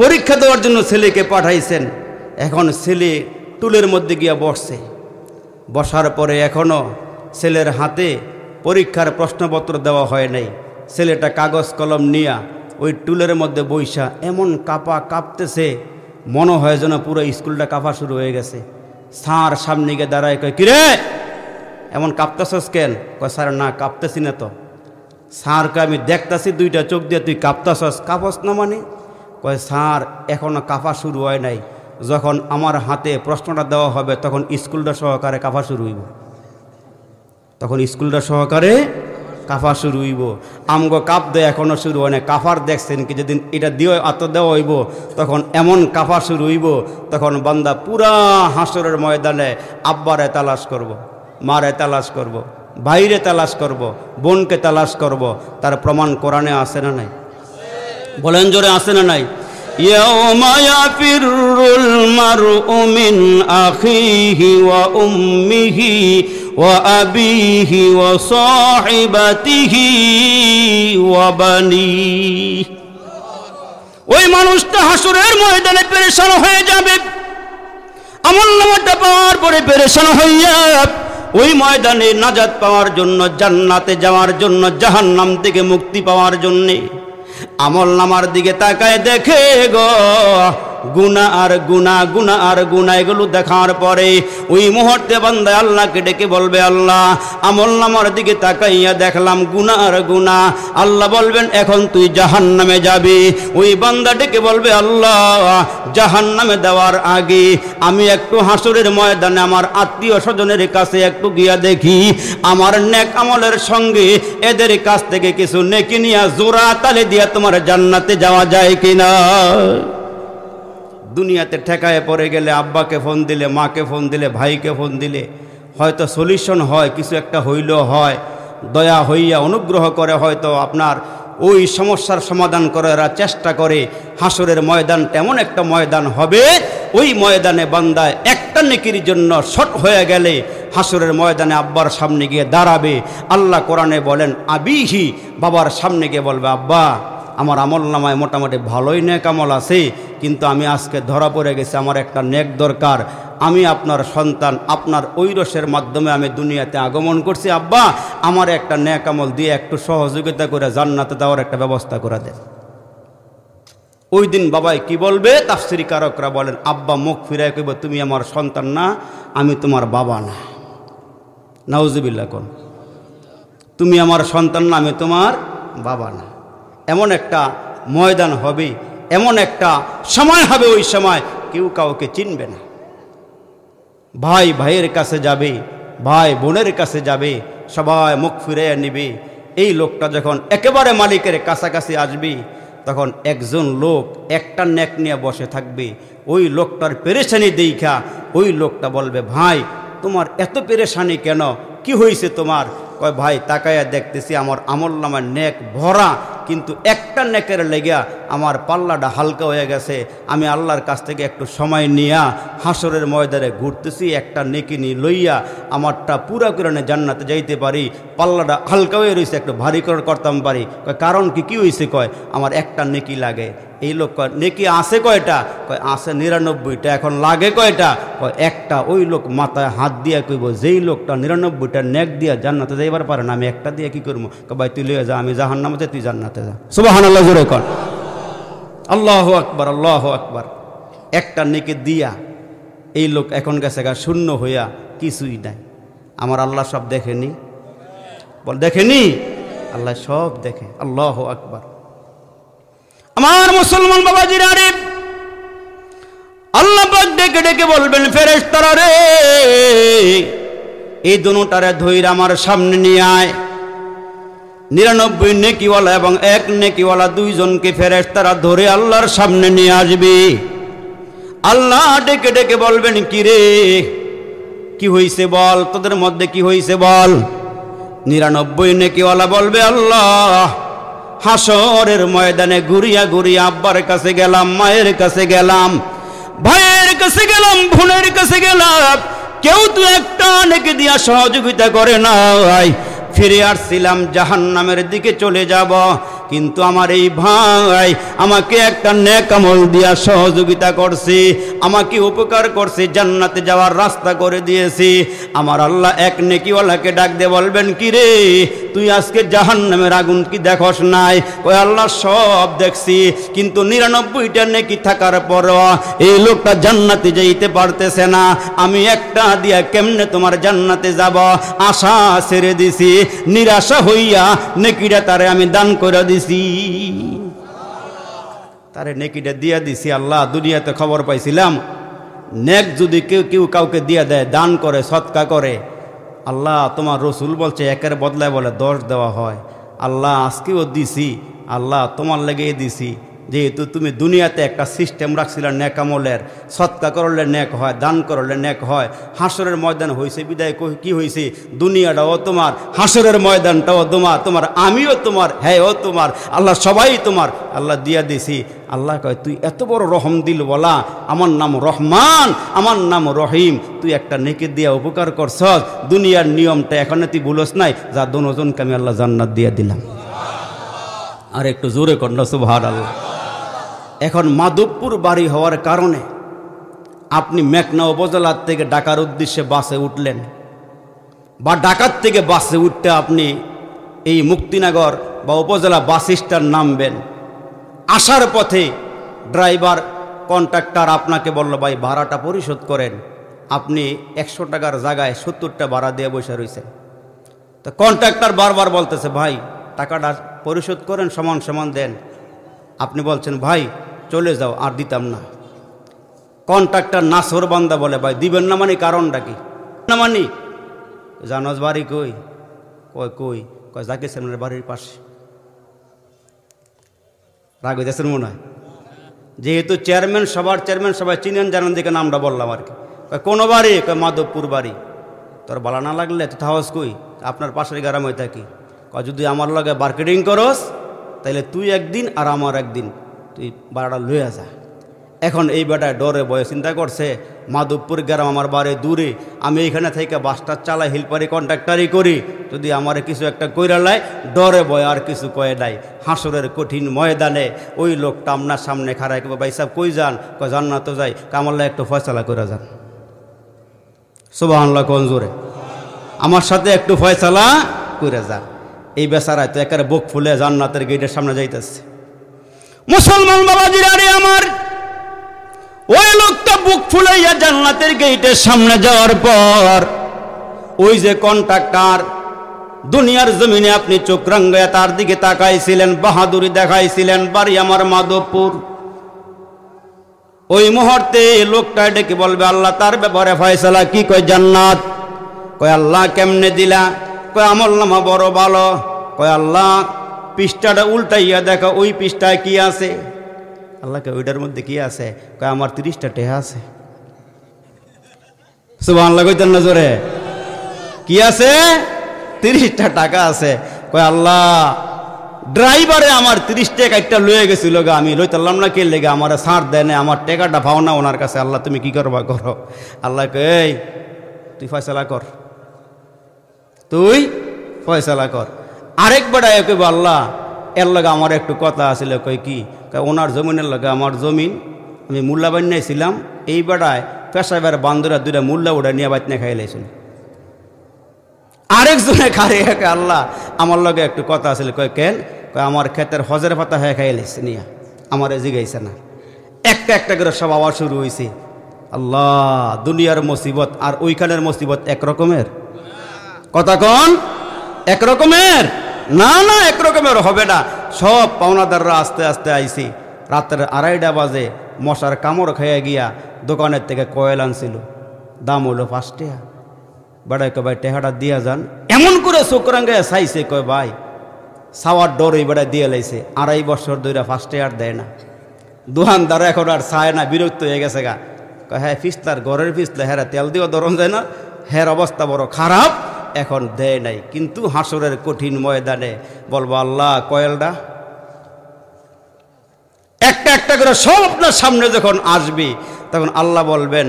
परीक्षा देवार जन्य सेलेके पाठाइछेन एखन सेले टुलेर मध्य गिया बसछे बसार परे एखनो सेलेर हाते परीक्षार प्रश्नपत्र देवा हय नाई सेलेटा कागज कलम निया ओई टुलेर मध्य बइसा एमन कापा कापतेछे मन है जान पूरा स्कूलटा कापा शुरू हो गए सार सामने गए दाड़ा किरे एमन कापतास केन कय सार ना कापतासी ना तो सार के देखतासी दुईटा चोख दिए तुई कापतास कापस ना मानी कय सार एखोनो कापा शुरू हय नाई जखन आमार हाथे प्रश्नटा देवा हबे तखन स्कूलटा सहकारे कापा शुरू हइब तखन स्कूलटा सहकारे काफा शुरू हईब आमगो काप दे एखोनो शुरू हय ना काफार देखछेन कि जेदिन एटा दिये आत देवा हईब तखन एमन काफा शुरू हईब तखन बान्दा पूरा हासरेर मयदाने आब्बारे तालाश करब मारे तालाश करब भाईरे तालाश करब बोनके तालाश करब तार प्रमाण कोराने आछे ना नाई बोलेन जोरे आछे ना नाई ইয়াওমা ইয়াফিরুল মারউ মিন আখিহি ওয়া উম্মিহি ওয়া আবিহি ওয়া সাহিবাতিহি ওয়া বানি ওই মানুষটা হাসরের ময়দানে পেরেশান হয়ে যাবে। আমল নামাটা পাওয়ার পরে পেরেশান হইয়া ওই ময়দানে নাজাত পাওয়ার জন্য, জান্নাতে যাওয়ার জন্য, জাহান্নাম থেকে মুক্তি পাওয়ার জন্য আমল নামার দিকে তাকায় দেখে গো গুনাহ আর গুনাহ, গুনাহ আর গুনাহ। এগুলো দেখার পরে ওই মুহূর্তে বান্দা আল্লাহকে ডেকে বলবে, আল্লাহ আমল নামার দিকে তাকাইয়া দেখলাম গুনাহ আর গুনাহ। আল্লাহ বলবেন এখন তুই জাহান্নামে যাবি। ওই বান্দা ডেকে বলবে, আল্লাহ জাহান্নামে দেওয়ার আগে আমি একটু হাসরের ময়দানে আমার আত্মীয় স্বজনের কাছে একটু গিয়া দেখি আমার নেক আমলের সঙ্গে এদের কাছ থেকে কিছু নেকি নিয়া জোড়া তালে দিয়া তোমার জান্নাতে যাওয়া যায় কিনা। দুনিয়াতে ঠেকায় পড়ে গেলে আব্বাকে ফোন দিলে, মাকে ফোন দিলে, ভাইকে ফোন দিলে হয়তো সলিউশন হয়, কিছু একটা হইল হয়, দয়া হইয়া অনুগ্রহ করে হয়তো আপনার ওই সমস্যার সমাধান করার চেষ্টা করে। হাসরের ময়দান তেমন একটা ময়দান হবে, ওই ময়দানে বান্দায় একটা নেকির জন্য শর্ট হয়ে গেলে হাসরের ময়দানে আব্বার সামনে গিয়ে দাঁড়াবে। আল্লাহ কোরআনে বলেন আবিহি, বাবার সামনে গিয়ে বলবে, আব্বা আমার আমল নামায় মোটামুটি ভালোই নেক আমল আছে, কিন্তু আমি আজকে ধরা পড়ে গেছি আমার একটা নেক দরকার। আমি আপনার সন্তান, আপনার ঐরসের মাধ্যমে আমি দুনিয়াতে আগমন করছি, আব্বা আমার একটা নেক আমল দিয়ে একটু সহযোগিতা করে জান্নাতে দেওয়ার একটা ব্যবস্থা করে দেন। ওই দিন বাবাই কি বলবে তাফসিরি কারকরা বলেন, আব্বা মুখ ফিরায় কইব তুমি আমার সন্তান না, আমি তোমার বাবা না। নাউজুবিল্লাহ কোন, তুমি আমার সন্তান না, আমি তোমার বাবা না। এমন একটা ময়দান হবে, এমন একটা সময় হবে, ওই সময় কেউ কাউকে চিনবে না। ভাই ভাইয়ের কাছে যাবে, ভাই বোনের কাছে যাবে, সবাই মুখ ফিরাইয়া নেবে। এই লোকটা যখন একেবারে মালিকের কাছাকাছি আসবে তখন একজন লোক একটা নেক নিয়ে বসে থাকবে। ওই লোকটার পেরেশানি দেখা ওই লোকটা বলবে, ভাই তোমার এত পেরেশানি কেন, কি হয়েছে তোমার? কয়, ভাই তাকায়া দেখতেছি আমার আমল নামার নেক ভরা, কিন্তু একটা নেকের লেগা আমার পাল্লাটা হালকা হয়ে গেছে। আমি আল্লাহর কাছ থেকে একটু সময় নিয়া হাসরের ময়দানে ঘুরতেছি, একটা নেকি নিয়ে লইয়া আমারটা পুরা করে জান্নাতে যাইতে পারি। পাল্লাটা হালকা হয়ে রয়েছে, একটু ভারী করে করতাম পারি। কয় কারণ কি, কী হয়েছে? কয় আমার একটা নেকি লাগে। এই লোক কয় নেকি আছে কয়টা? কয় আছে 99টা। এখন লাগে কয়টা? কয় একটা। ওই লোক মাথায় হাত দিয়া কইব, যেই লোকটা 99টা নেক দিয়া জান্নাতে যাইবার পারে না, আমি একটা দিয়ে কী করবো? ভাই তুই লইয়া যা, আমি জাহান্নামে যাই, তুই জান্নাতে যা। সুবহানাল্লাহ জোরে কর, আল্লাহু আকবার, আল্লাহু আকবার। একটা নেকি দিয়া এই লোক এখন গেছে গা শূন্য হইয়া, কিছুই নাই। আমার আল্লাহ সব দেখেনি, বল দেখেনি? আল্লাহ সব দেখে। আল্লাহু আকবার। আমার মুসলমান বাবাজিরা রে, আল্লাহ পাক ডেকে ডেকে বলবেন, ফেরেশতারা রে এই দুটারে ধইরা আমার সামনে নিয়ে আয়। 99 নেকিওয়ালা এবং এক নেকিওয়ালা দুইজনকে ফেরেশতারা ধরে আল্লাহর সামনে নিয়ে আসবে। আল্লাহ ডেকে ডেকে বলবেন, কি রে কি হয়েছে বল, তোদের মধ্যে কি হয়েছে বল। 99 নেকিওয়ালা বলবে, আল্লাহ হাসরের ময়দানে ঘুরিয়া ঘুরিয়া আব্বার কাছে গেলাম, মায়ের কাছে গেলাম, ভাইয়ের কাছে গেলাম, বোনের কাছে গেলাম, কেউ তো একটা নেকি দিয়া সহযোগিতা করে নাই। ফিরে আসছিলাম জাহান্নামের দিকে চলে যাব, কিন্তু আমার এই ভাই আমাকে একটা নেক আমল দিয়া সহযোগিতা করছে, আমাকে উপকার করছে, জান্নাতে যাওয়ার রাস্তা করে দিয়েছে। আমার আল্লাহ এক নেকিওয়ালাকে ডাক দিয়ে বলবেন, কি রে তুই আজকে জাহান্নামের আগুন কি দেখস নাই? ওই আল্লাহ সব দেখছি, কিন্তু 99টা নেকি থাকার পর এই লোকটা জান্নাতে যাইতে পারতেছে না, আমি একটা দিয়া কেমনে তোমার জান্নাতে যাব? আশা ছেড়ে দিছি, নিরাশা হইয়া নেকিটা তারে আমি দান করে দিছি, তারে নেকিটা দিয়া দিছি। আল্লাহ দুনিয়াতে খবর পাইছিলাম নেক যদি কেউ কাউকে দিয়া দেয়, দান করে, সৎকা করে, আল্লাহ তোমার রসুল বলছে একের বদলায় বলে 10 দেওয়া হয়। আল্লাহ আজকেও দিছি, আল্লাহ তোমার লেগেই দিছি, যেহেতু তুমি দুনিয়াতে একটা সিস্টেম রাখছিলে নেক আমলের, সৎকা করলে নেক হয়, দান করলে নেক হয়। হাসরের ময়দান হয়েছে বিদায় কি হয়েছে, দুনিয়াটাও তোমার, হাসরের ময়দানটাও তোমার, তোমার আমিও তোমার, হ্যাঁ ও তোমার, আল্লাহ সবাই তোমার, আল্লাহ দিয়া দিছি। আল্লাহ কয় তুই এত বড় রহম দিল বলা, আমার নাম রহমান, আমার নাম রহিম, তুই একটা নেকি দিয়া উপকার করছস, দুনিয়ার নিয়মটা এখানে তুই ভুলস নাই, যা দুজনকে আমি আল্লাহ জান্নাত দিয়া দিলাম। আর একটু জোরে কর না সুবহানাল্লাহ। एखन माधवपुर बाड़ी हवार कारणे आपनी मेघना उपजेला थेके ढाकार उद्देश्ये बासे उठलेन बा ढाकार थेके बासे उठते आपनी एई मुक्तिनगर बा उपजेला बास स्टैंड नामबेन। आसार पथे ड्राइवर कन्ट्रैक्टर आपनाके बोललो भाई भाड़ाटा परिशोध करेन। आपनी 100 टाकार जायगाय 70 टा भाड़ा दिये बसे रयेछेन। तो कन्ट्रैक्टर बार बार बोलतेछे भाई टाकाटा परिशोध करें समान समान दें। आपनी बोलছেন भाई चले जाओ आर दिताम ना। कन्ट्रैक्टर नासर बान्दा बोले भाई दिबेन ना मानी कारणटा कि ना मानी जानोस बाड़ी कई कई कई कई जाकिर सामने बाड़ीर पाशे। राग हইতেছেন মনে হয় যেহেতু চেয়ারম্যান সভার চেয়ারম্যান সবাই চিনেন জানেন দিকে নামটা বললাম আর কি। কই কোন বাড়ি কই মাধবপুর বাড়ি। তোর ভালো না লাগলে তো থাওস কই আপনার পাশের গ্রামে থাকি। কই যদি আমার লগে মার্কেটিং করস ताहले तुई एक दिन और आमार एक दिन तुई भाड़ा लइया जा। एखन एई बेटा डरे बये चिंता करछे माधवपुर ग्राम आमार बाड़ि दूरे आमि एइखाने थेके बासटा चाला हेल्पारि कन्ट्रैक्टरि करी यदि आमारे किछु एकटा कइरा लाय डरे बये आर किछु कय नाई। हासुरेर कठिन मयदाने ओई लोकटा आमनार सामने खाड़ा एकबार भाई साहेब कई जान कय जान्नात जाय कामाल्ला एकटु फयसला कइरा जान। सुबहानाल्लाह कोन जोरे आमार साथे एकटु फयसला कइरा जान। এই বেচারা তো একেবারে বুক ফুলে জান্নাতের গেটের সামনে যাইতেছে। মুসলমান বাবাজিরা রে আমার ওই লোকটা বুক ফুলাইয়া জান্নাতের গেটের সামনে যাওয়ার পর ওই যে কন্ট্রাক্টর দুনিয়ার জমিনে আপনি চোখ রাঙায়া তার দিকে তাকাইছিলেন বাহাদুরি দেখাইছিলেন বাড়ি আমার মাধবপুর। ওই মুহূর্তে লোকটা ডেকে বলবে আল্লাহ তার ব্যাপারে ফয়সালা কি। কয় জান্নাত। কয় আল্লাহ কেমনে দিলা। কয় আমল নামা বড় ভালো। কয় আল্লাহ পৃষ্ঠাটা উল্টাইয়া দেখো ওই পৃষ্ঠায় কি আছে। আল্লাহ কয় ওইটার মধ্যে কি আছে। কয় আমার 30টা টেহা আছে। সুবহানাল্লাহ কইতেন না জোরে। কি আছে 30টা টাকা আছে। কয় আল্লাহ ড্রাইভারে আমার 30 টাকা একটা লয়ে গেছিল গা আমি লইতাম না কে লেগে আমার ছাড় দেয় না আমার টাকাটা পাও না ওনার কাছে। আল্লাহ তুমি কি করবা করো। আল্লাহ কয় এই তুই ফয়সালা কর তুই ফয়সালা কর। আরেক বেড়ায় কইব আল্লাহ এর লগে আমার একটু কথা আছিল। কই কি। কই ওনার জমিনের লগে আমার জমিন আমি মূল্যা বানিয়েছিলাম এই বেড়ায় পেশাবের বান্দরা দুইটা মূল্যা উড়া নিয়ে বাতনা খাই লাইছিল। আরেকজনে খারে একা আল্লাহ আমার লগে একটু কথা আছিল। কই কেন। কই আমার ক্ষেতের হজের পাতা হয়ে খাই লাইছে নিয়া আমারে জিগাইছে না। একটা একটা করে সব আওয়াজ শুরু হইছে। আল্লাহ দুনিয়ার মুসিবত আর ওইখানের মুসিবত এক রকমের। কথা কোন এক রকমের না না এক রকমের হবে না। সব পাওনাদাররা আস্তে আস্তে আইছি। রাতের 2:30টা বাজে মশার কামড় খেয়ে গিয়া দোকানের থেকে কয়েল আনছিল দাম হলো 5 টাকা। বড়াই কয় ভাই টেহাটা দিয়া যান। এমন করে শুকরাঙ্গে চাইছে। কয় ভাই সাওয়ার ডরে বেড়ায় দিয়ে লাইছে 2.5 বছর ধরে 5 টাকা দেয় না। দোকানদাররা এখন আর চায় না বিরক্ত হয়ে গেছে গা। কয় হ্যাঁ ফিস্তার ঘরের ফিস্তা হেরা তেল দিয়েও ধরন যায় না হের অবস্থা বড় খারাপ এখন দেয় নাই। কিন্তু হাসরের কঠিন ময়দানে বলবো আল্লাহ কয়েলটা একটা একটা করে সব আপনার সামনে যখন আসবি তখন আল্লাহ বলবেন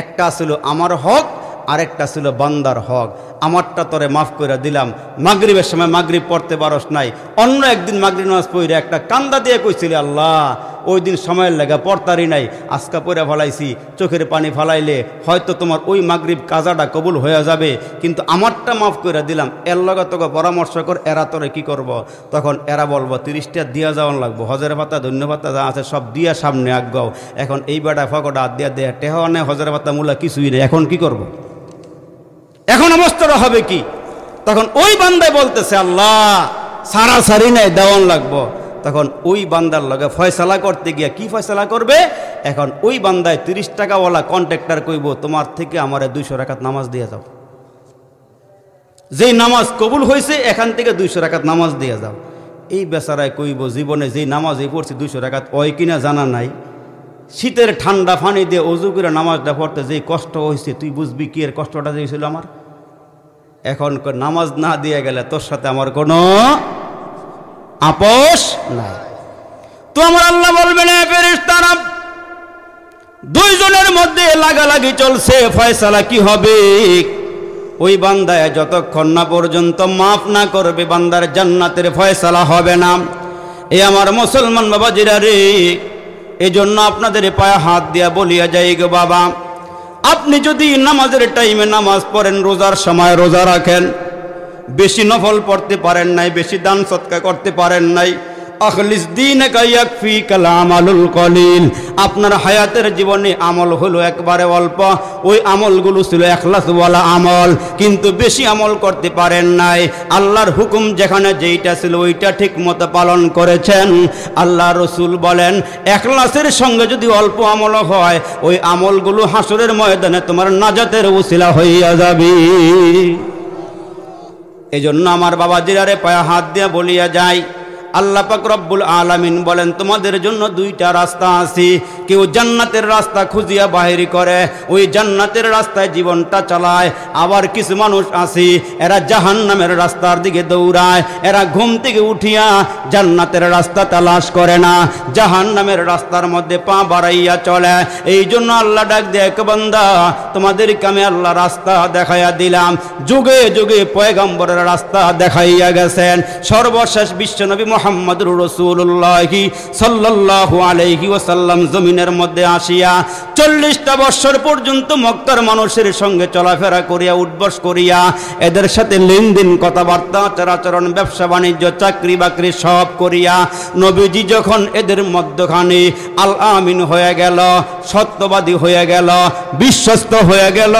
একটা ছিল আমার হক আর একটা ছিল বান্দার হক। আমারটা তোরে মাফ করে দিলাম। মাগরিবের সময় মাগরিব পড়তে পারস নাই অন্য একদিন মাগরিব নামাজ পড়ে একটা কান্দা দিয়ে কইছিল আল্লাহ ওই দিন সময়ের লাগা পড়তারি নাই আজকা পড়ে ফলাইছি চোখের পানি ফলাইলে হয়তো তোমার ওই মাগরিব কাজাটা কবুল হয়ে যাবে কিন্তু আমারটা মাফ করে দিলাম। এর লগে তোকে পরামর্শ কর এরা তোরে কী করব। তখন এরা বলবো 30টা দিয়া যাওয়ান লাগবো হজের ভাতা ধন্যবাদ যা আছে সব দিয়া সামনে আগাও। এখন এই বেটা ফকটা হাত দিয়া দেয়া টেহ নেই হজের ভাতা মূলা কিছুই নেই এখন কি করব। এখন অবস্থাটা হবে কি। তখন ওই বান্দায় বলতেছে আল্লাহ সারা সারি নাই দেওয়ান লাগবো। তখন ওই বান্দার লগে ফয়সালা করতে গিয়া কি ফয়সালা করবে। এখন ওই বান্দায় 30 টাকাওয়ালা কন্ট্রাক্টর কইব তোমার থেকে আমার 200 রাকাত নামাজ দিয়ে যাও। যেই নামাজ কবুল হয়েছে এখান থেকে 200 রাকাত নামাজ দিয়ে যাও। এই বেচারায় কইব জীবনে যেই নামাজই পড়ছি 200 রাকাত ওই কিনা জানা নাই। শীতের ঠান্ডা পানি দিয়ে অজু করে নামাজটা পড়তে যেই কষ্ট হয়েছে তুই বুঝবি কি এর কষ্টটা দিয়েছিল আমার। এখন নামাজ না দিয়ে গেলে তোর সাথে আমার কোনো আপোষ নাই। তো আমার আল্লাহ বলবেন ফেরেশতারা দুইজনের মধ্যে লাগালাগি চলছে ফয়সালা কি হবে। ওই বান্দায় যতক্ষণ না পর্যন্ত মাফ না করবে বান্দার জান্নাতের ফয়সালা হবে না। এ আমার মুসলমান বাবাজিরা রে एजोन्नो आपनादेर पाये हाथ दिया बोलिया जाई गो बाबा आपनी जदि नामाजेर टाइमे नामाज पढ़ेन रोजार समय रोजा राखें बेशी नफल पढ़ते पारेन नाई बेशी दान सदका करते पारेन नाई अखलिस दीन का यकफी कलामालुल कलील आपनार हायातेर जीवने आमल हलो एकबारे अल्प ओई आमलगुलो छिलो एखलास वाला आमल किन्तु बेशी आमल करते पारेन नाई आल्लाहर हुकुम जेखाने जेइटा छिलो ओइटा ठीकमतो पालन करेछेन आल्लाह रसूल बोलेन एखलासेर संगे जदि अल्प आमल हय ओई आमलगुलो हाशरेर मयदाने तोमार नाजातेर उसिला हइया जाबे एजोन्नो आमार बाबाजिरा रे पाये हाथ दिया बलिया जाय अल्लाह पाक रब्बुल आलमीन बोलें तुम्हादेर जन्नो दुईटा रास्ता आछे केउ जान्नातेर रास्ता खुजिया बाहिर करे ओई जान्नातेर रास्ताय जीवनटा चालाय आबार किछु मानुष आछे एरा जहन्नामेर रास्तार दिके दौड़ाय एरा घुम थेके उठिया जान्नातेर रास्ता तलाश करे ना जहन्नामेर रास्तार मध्य पा बाड़ाइया चले एइजोन्नो आल्लाह डाक देय के बंदा तुम्हादेरके आमि आल्लाह रास्ता देखाइया दिलाम जुगे जुगे पयगम्बरेर रास्ता देखाइया गेছেন सर्वशेष विश्वनबी मुहम्मदुर रसूलुल्लाहि सल्लल्लाहु अलैहि वसल्लम जमीनेर मध्य आसिया 40टा बछर पर्यन्त मक्कार मानुषेर संगे चलाफेरा करिया उठबस करिया एদের সাথে লেনদেন কথাবার্তা আচার-আচরণ ব্যবসা বাণিজ্য চাকরি বাকরি সব করিয়া নবীজি যখন এদের মধ্যখানে আল আমিন হয়ে গেল সত্যবাদী হয়ে গেল বিশ্বস্ত হয়ে গেল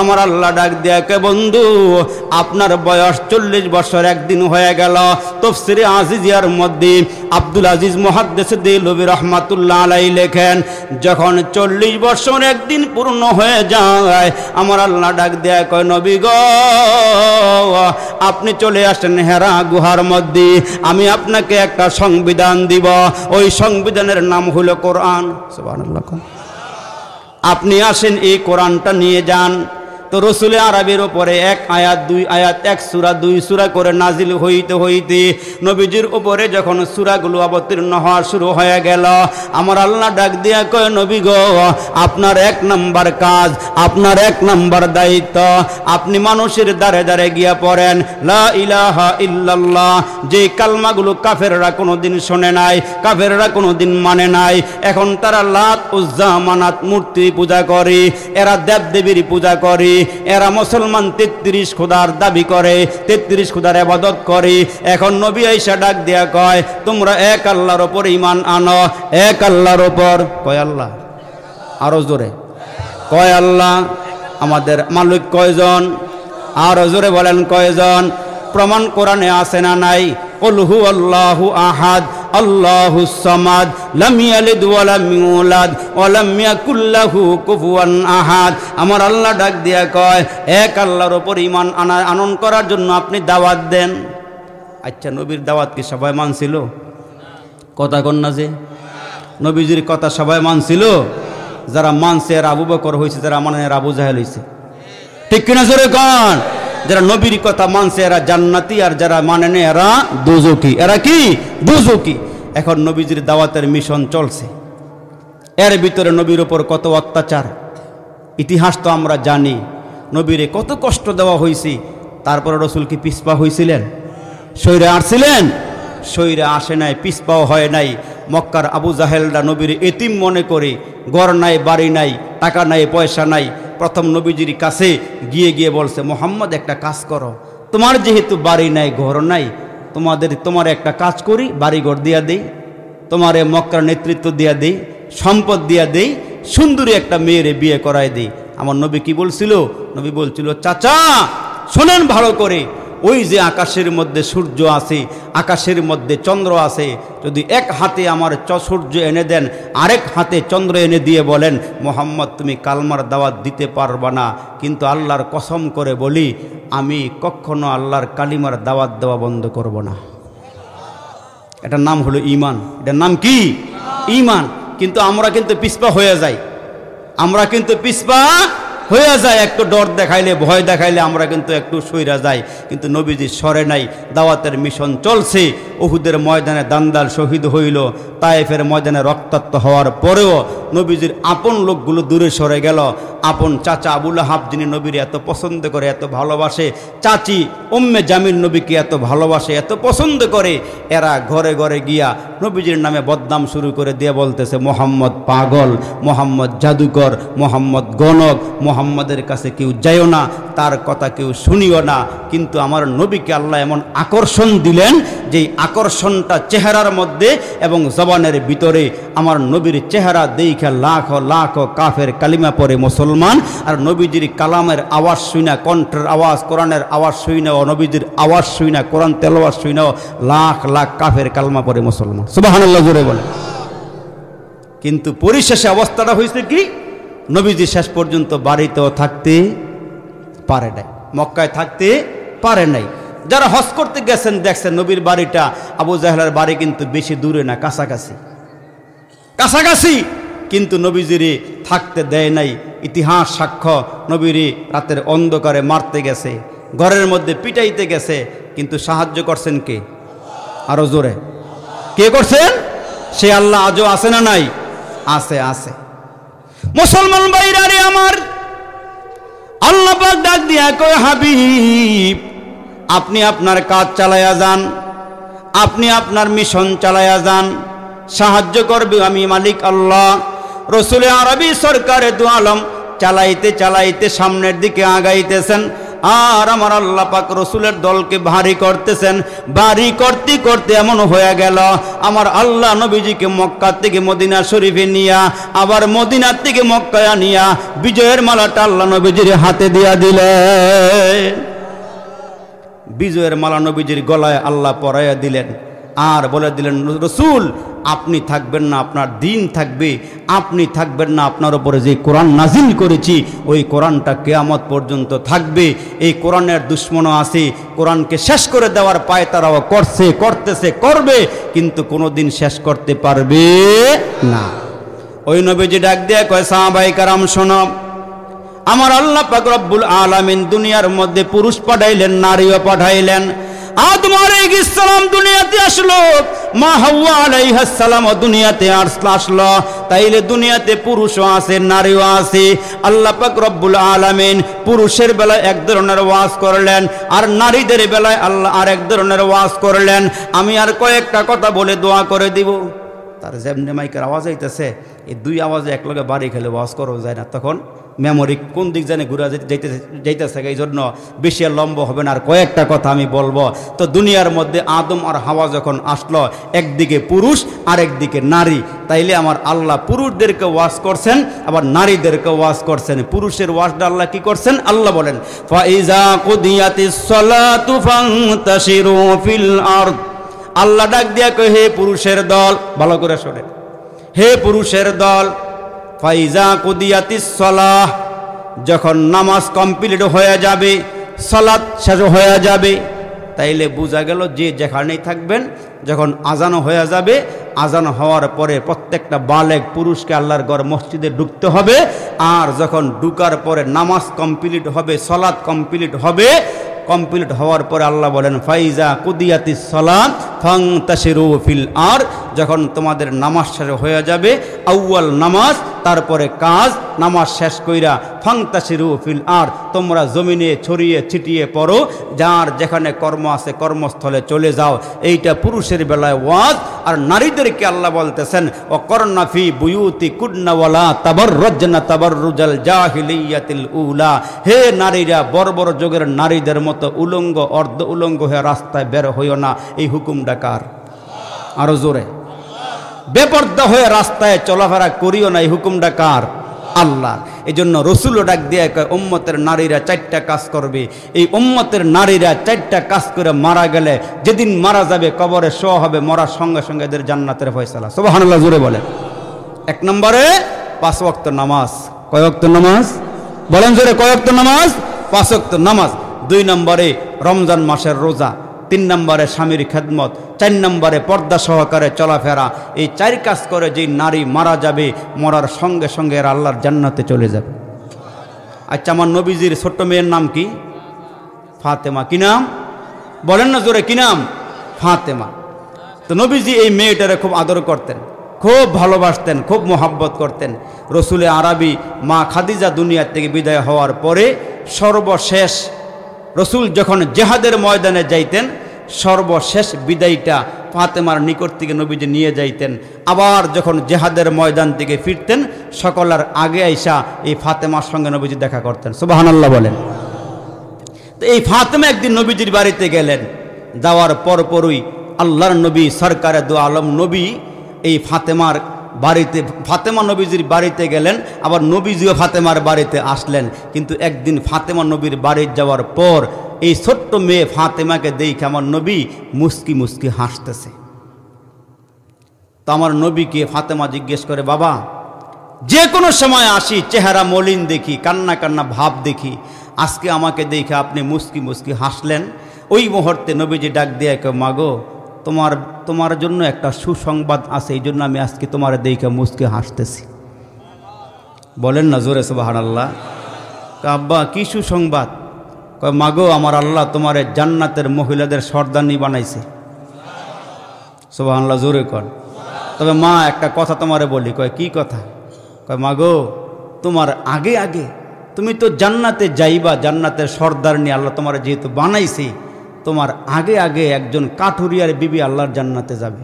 আমার আল্লাহ ডাক দেয়া কে বন্ধু আপনার বয়স 40 বছর একদিন হয়ে গেল তাফসীরে আজিজ यार मध्य अब्दुल आजिज मुहद्दिस देहलवी रहमतुल्लाह अलैहि लेखें जखन 40 बछर एक दिन पूर्ण हो जाए आमार आल्लाह डाक देय कय नबी गो आपनी चले आसेन हेरा गुहार मध्य आमी आपनाके एकटा संविधान दिब ओई संविधानेर नाम हलो कुरान सुबहानाल्लाह आपनी आसेन ए कुरानटा निये जान तो रसूल आरबेर उपरे एक आयात दुई आयात एक सूरा दुई सूरा करे नाजिल हईते हईते नबीजिर उपरे जखन सूरागुलो अवतीर्ण हवा शुरू हये गेल आमार आल्लाह डाक दिया कय नबी गो आपनार एक नम्बर काज आपनार एक नम्बर दायित्व आपनि मानुषेर दारे दारे गिया पड़ेन ला इलाहा इल्लाल्लाह जे कलमागुलो काफेररा कोनोदिन शोने नाई काफेररा कोनोदिन माने नाई एखन तारा लात उज्जा मानात मूर्ति पूजा करे एरा देवदेवीर पूजा करे এরা মুসলমান ৩৩ খোদার দাবি করে ৩৩ খোদার ইবাদত করে এখন নবী আয়েশা ডাক দেয়া কয় তোমরা এক আল্লাহর উপর ঈমান আনো এক আল্লাহর উপর কয় আল্লাহ আর জোরে কয় আল্লাহ আমাদের মালিক কয়জন আর জোরে বলেন কয়জন প্রমাণ কোরআনে আছে না নাই কুল হুয়াল্লাহু আহাদ আল্লাহুস সামাদ লাম ইয়ালিদ ওয়া লাম ইউলাদ ওয়া লাম ইয়াকুল লাহু কুফুয়ান আহাদ আমার আল্লাহ ডাক দিয়া কয় এক আল্লাহর উপর ঈমান আনয়ন করার জন্য আপনি দাওয়াত দেন আচ্ছা নবীর দাওয়াত কি সবাই মানছিল কথা কোন না যে নবীজির কথা সবাই মানছিল যারা মানছে আর আবু বকর হইছে যারা মানে আর আবু জাহেল হইছে ঠিক কি না জোরে কোন जरा नबीर कथा मानसे एरा जान्नती और जरा मानेने एरा दोजखी एरा कि दोजखी एखन नबीजिर दावातेर मिशन चलछे एर भितरे नबीर उपर कत अत्याचार इतिहास तो आमरा जानी नबीरे कत कष्ट देवा हयेछे तारपर रसूल कि पिछपा हयेछिलेन शरीरे आछिलेन शरीरे आसे नाई पिछपाओ हय नाई मक्कार आबू जाहेलरा नबीरे एतिम मने करे घर नाई बाड़ी नाई टाका नाई पयसा नाई प्रथम नबीजिर काछे गिये गिये बोलछे मुहम्मद एकटा काज करो तुम्हार जेहेतु बाड़ी नाई घर नाई तुम्हादेर तुम्हार एकटा काज करी बाड़ी घर दिया देई तुम्हारे मक्कार नेतृत्व दिया देई सम्पद दिया देई सुंदरी एकटा मेयेरे बिये कराय देई आमार नबी कि बोलछिलो नबी बोलछिलो चाचा शोनेन भालो करे ओई जे आकाशेर मध्य सूर्य आछे आकाशेर मध्य चंद्र आछे यदि एक हाथे आमार सूर्य एने दें आरेक हाथे चंद्र एने दिए बोलें मुहम्मद तुमी कलमार दावात दिते पारबा ना किन्तु आल्लाहर कसम करे बोली आमी कखनो आल्लाहर कलिमार दावात देवा बंद करब ना एटार नाम हलो ईमान एटार नाम कि ईमान किन्तु आमरा किन्तु पिछपा हये जाई आमरा किन्तु पिछपा হয়ে যায় একটু ডর দেখাইলে ভয় দেখাইলে আমরা কিন্তু একটু সইরা যাই কিন্তু নবীজি সরে নাই দাওয়াতের মিশন চলছে উহুদের ময়দানে দান্দাল শহীদ হইল ताइफेर मयदाने रक्ताक्त होवार परेओ नबीजिर आपन लोकगुलो दूरे सरे गेल। आपन चाचा आबू लाहाब जिनि नबीर एत पसंद करे एत भालोबाशे, चाची उम्मे जामिल नबीके एत भालोबाशे एत पसंद करे, एरा घरे घरे गिया नबीजिर नामे बदनाम शुरू करे दिए बोलतेछे मोहम्मद पागल, मोहम्मद जादूकर, मोहम्मद गणक, मोहम्मदेर काछे केउ जायो ना, तार कथा केउ शुनिओ ना। किन्तु आमार नबीके आल्लाह एमन आकर्षण दिलेन जे आकर्षणटा चेहरार मध्य एवं जबानेर भितरे। आमार नबीर चेहरा देखा लाखो लाखो काफेर कलिमा पड़े मुसलमान, और नबीजिर कलामेर आवाज शुना, कण्ठेर आवाज, कुरानेर आवाज शुना, नबीजिर आवाज शुना, कुरान तेलावत शुना लाख लाख काफेर कलमा पड़े मुसलमान। सुबहानाल्लाह जोरे बोलें। किन्तु परिशेषे अवस्थाटा हयेछे कि नबीजी शेष पर्यन्त बाड़ीतेও থাকতে পারে নাই, মক্কায় থাকতে পারে নাই। যারা হজ করতে গেছেন দেখছেন নবীর বাড়িটা আবু জাহেলের বাড়ি কিন্তু বেশি দূরে না, কাছাকাছি কাছাকাছি, কিন্তু নবীজিরে থাকতে দেয় নাই। ইতিহাস সাক্ষ্য নবীরে রাতের অন্ধকারে মারতে গেছে, ঘরের মধ্যে পিটাইতে গেছে, কিন্তু সাহায্য করছেন কে? আরো জোরে কে করছেন? সে আল্লাহ আজও আছে না নাই? আছে আছে। মুসলমান ভাইরা রে আমার, আল্লাহ পাক ডাক দিয়া কয় হাবিব আপনি আপনার কাজ চালায়া যান, আপনি আপনার মিশন চালায়া যান, সাহায্য করবে আমি মালিক আল্লাহ। রসুল আরবি সরকারে দু আলম চালাইতে চালাইতে সামনের দিকে আগাইতেছেন, আর আমার আল্লাহ পাক রসুলের দলকে ভারী করতেছেন। ভারী করতে করতে এমন হয়ে গেল আমার আল্লাহ নবীজিকে মক্কা থেকে মদিনা শরীফে নিয়া আবার মদিনার থেকে মক্কায় নিয়া বিজয়ের মালাটা আল্লাহ নবীজির হাতে দিয়া দিলেন। বিজয়ের মালা নবীজির গলায় আল্লাহ পরাইয়া দিলেন, আর বলে দিলেন রসুল আপনি থাকবেন না আপনার দিন থাকবে, আপনি থাকবেন না আপনার উপরে যে কোরআন নাজিল করেছি ওই কোরআনটা কিয়ামত পর্যন্ত থাকবে। এই কোরআনের দুশ্মনও আছে, কোরআনকে শেষ করে দেওয়ার পায় তারাও করছে, করতেছে, করবে, কিন্তু কোনো দিন শেষ করতে পারবে না। ওই নবীজি ডাক দেয়া কয় সাহাবায়ে কেরাম শোনো, আমার আল্লাহ পাক রব্বুল আলামিন দুনিয়ার মধ্যে পুরুষ পাঠাইলেন, নারীও পাঠাইলেন। আদম আলাইহিস সালাম দুনিয়াতে আসলো, মা হাওয়া আলাইহিস সালাম দুনিয়াতে আসলো, তাইলে দুনিয়াতে পুরুষও আছে নারীও আছে। আল্লাহ পাক রব্বুল আলামিন পুরুষের বেলায় এক ধরনের ওয়াজ করলেন, আর নারীদের বেলায় আল্লাহ আর এক ধরনের ওয়াজ করলেন। আমি আর কয়েকটা কথা বলে দোয়া করে দিব। তার যেমনি মাইকের আওয়াজ আইতেছে, এই দুই আওয়াজে একলগে বাড়ি খেলে ওয়াজ করা যায় না, তখন মেমোরি কোন দিক জানে ঘুরা যাইতেছে, এই জন্য বেশি লম্বা হবে না, আর কয়েকটা কথা আমি বলবো। তো দুনিয়ার মধ্যে আদম আর হাওয়া যখন আসলো, একদিকে পুরুষ আর একদিকে নারী, তাইলে আমার আল্লাহ পুরুষদেরকে ওয়াজ করছেন আবার নারীদেরকে ওয়াজ করছেন। পুরুষের ওয়াজটা আল্লাহ কি করছেন? আল্লাহ বলেন ফাইজা কুদিয়াতিস সালাতু ফানতাশিরু ফিল আরদ। আল্লাহ ডাক দিয়া কয় হে পুরুষের দল, ভালো করে শোনেন, হে পুরুষের দল ফাইজা কুদিয়াতিস সালাহ, যখন নামাজ কমপ্লিট হয়ে যাবে, সালাত শেষ হয়ে যাবে, তাইলে বোঝা গেল যে যেখানেই থাকবেন, যখন আজান হয়ে যাবে, আজান হওয়ার পরে প্রত্যেকটা বালেগ পুরুষকে আল্লাহর ঘর মসজিদে ঢুকতে হবে, আর যখন ঢুকার পরে নামাজ কমপ্লিট হবে, সালাত কমপ্লিট হবে, কমপ্লিট হওয়ার পরে আল্লাহ বলেন ফাইজা কুদিয়াতিস সালাত ফানতাশিরু ফিল আর, যখন তোমাদের নামাজ শেষ হয়ে যাবে, আউয়াল নামাজ তারপরে কাজ, নামাজ শেষ কইরা ফানতাশিরু ফিল আর, তোমরা জমিনে ছড়িয়ে ছিটিয়ে পড়ো, যার যেখানে কর্ম আছে কর্মস্থলে চলে যাও। এইটা পুরুষের বেলায় ওয়াজ। আর নারীদেরকে আল্লাহ বলতেছেন ওয়াকরনা ফি বুয়ুতি কুন্না ওয়ালা তাবাররুজনা তাবাররুজাল জাহিলিয়াতিল উলা, হে নারীরা বর্বর যুগের নারীদের মতো উলঙ্গ অর্ধ উলঙ্গ হয়ে রাস্তায় বের হইও না। এই হুকুম ডাকার আরো জোরে, বেপর্দা হয়ে রাস্তায় চলাফেরা করিও না, এই হুকুম ডাকার আল্লাহ। এই জন্য রসুলও ডাক দিয়ে কয় উম্মতের নারীরা চারটা কাজ করবে, এই উম্মতের নারীরা চারটা কাজ করে মারা গেলে যেদিন মারা যাবে কবরে শোয়া হবে, মরার সঙ্গে সঙ্গে এদের জান্নাতের ফয়সালা। সুবহানাল্লাহ জোরে বলেন। এক নম্বরে 5 ওয়াক্ত নামাজ। কয় ওয়াক্ত নামাজ বলেন জোরে? কয় ওয়াক্ত নামাজ? 5 ওয়াক্ত নামাজ। 2 নম্বরে রমজান মাসের রোজা। 3 নম্বরে স্বামীর খেদমত। 4 নম্বরে পর্দা সহকারে চলাফেরা। এই 4 কাজ করে যে নারী মারা যাবে, মরার সঙ্গে সঙ্গে এর আল্লাহর জান্নাতে চলে যাবে। আচ্ছা, আমার নবীজির ছোট্ট মেয়ের নাম কি? ফাতেমা। কি নাম বলেন না জোরে, কি নাম? ফাতেমা। তো নবীজি এই মেয়েটারে খুব আদর করতেন। खूब भालोबासतेन खूब मोहब्बत करतें। रसूले आरबी माँ खादिजा दुनिया थेके विदाय होवार परे सर्वशेष रसूल जखन जेहादेर मयदाने जाइतेन सर्वशेष विदायटा फातेमार निकट थेके नबीजी निये जाइतेन। आबार जखन जेहादेर मयदान थेके फिरतेन सकलार आगे आइसा ए फातेमार संगे नबीजी देखा करतेन। सुबहानाल्लाह बोलेन। तो ए फातेमा एकदिन नबीजिर बाड़ीते गेलेन। जावार परपरई आल्लाहर नबी सरकारे दो आलम नबी ए फातेमार बाड़ीते फातेमा नबीजिर बाड़ीते गेलेन। आबार नबीजिओ फातेमार बाड़ीते आसलेन। किन्तु एकदिन फातेमा नबीर बाड़ी जावार पर ए छोट्ट मेये फातेमाके देखे आमार नबी मुस्की मुस्की हासतेछे। तो आमार नबीके फातेमा जिज्ञेस करे, बाबा जे कोनो समय आसि चेहरा मलिन देखि, कान्ना कान्ना भाव देखि, आजके आमाके देखे आपनि मुस्की मुस्की हासलेन। ओई मुहूर्ते नबीजी डाक दिया के, मागो তোমার তোমার জন্য একটা সুসংবাদ আছে, এই জন্য আমি আজকে তোমার দেখে মুস্কে হাসতেছি। বলেন না জোরে সুবহানাল্লাহ। আব্বা কি সুসংবাদ? কয়, মাগো আমার আল্লাহ তোমারে জান্নাতের মহিলাদের সর্দানি বানাইছে। সুবহানাল্লাহ জোরে কর। তবে মা একটা কথা তোমারে বলি। কয় কি কথা? কয় মাগো তোমার আগে আগে তুমি তো জান্নাতে যাইবা, জান্নাতের সর্দারনি আল্লাহ তোমারে যেহেতু বানাইছে, তোমার আগে আগে একজন কাঠুরিয়ার বিবি আল্লাহর জান্নাতে যাবে।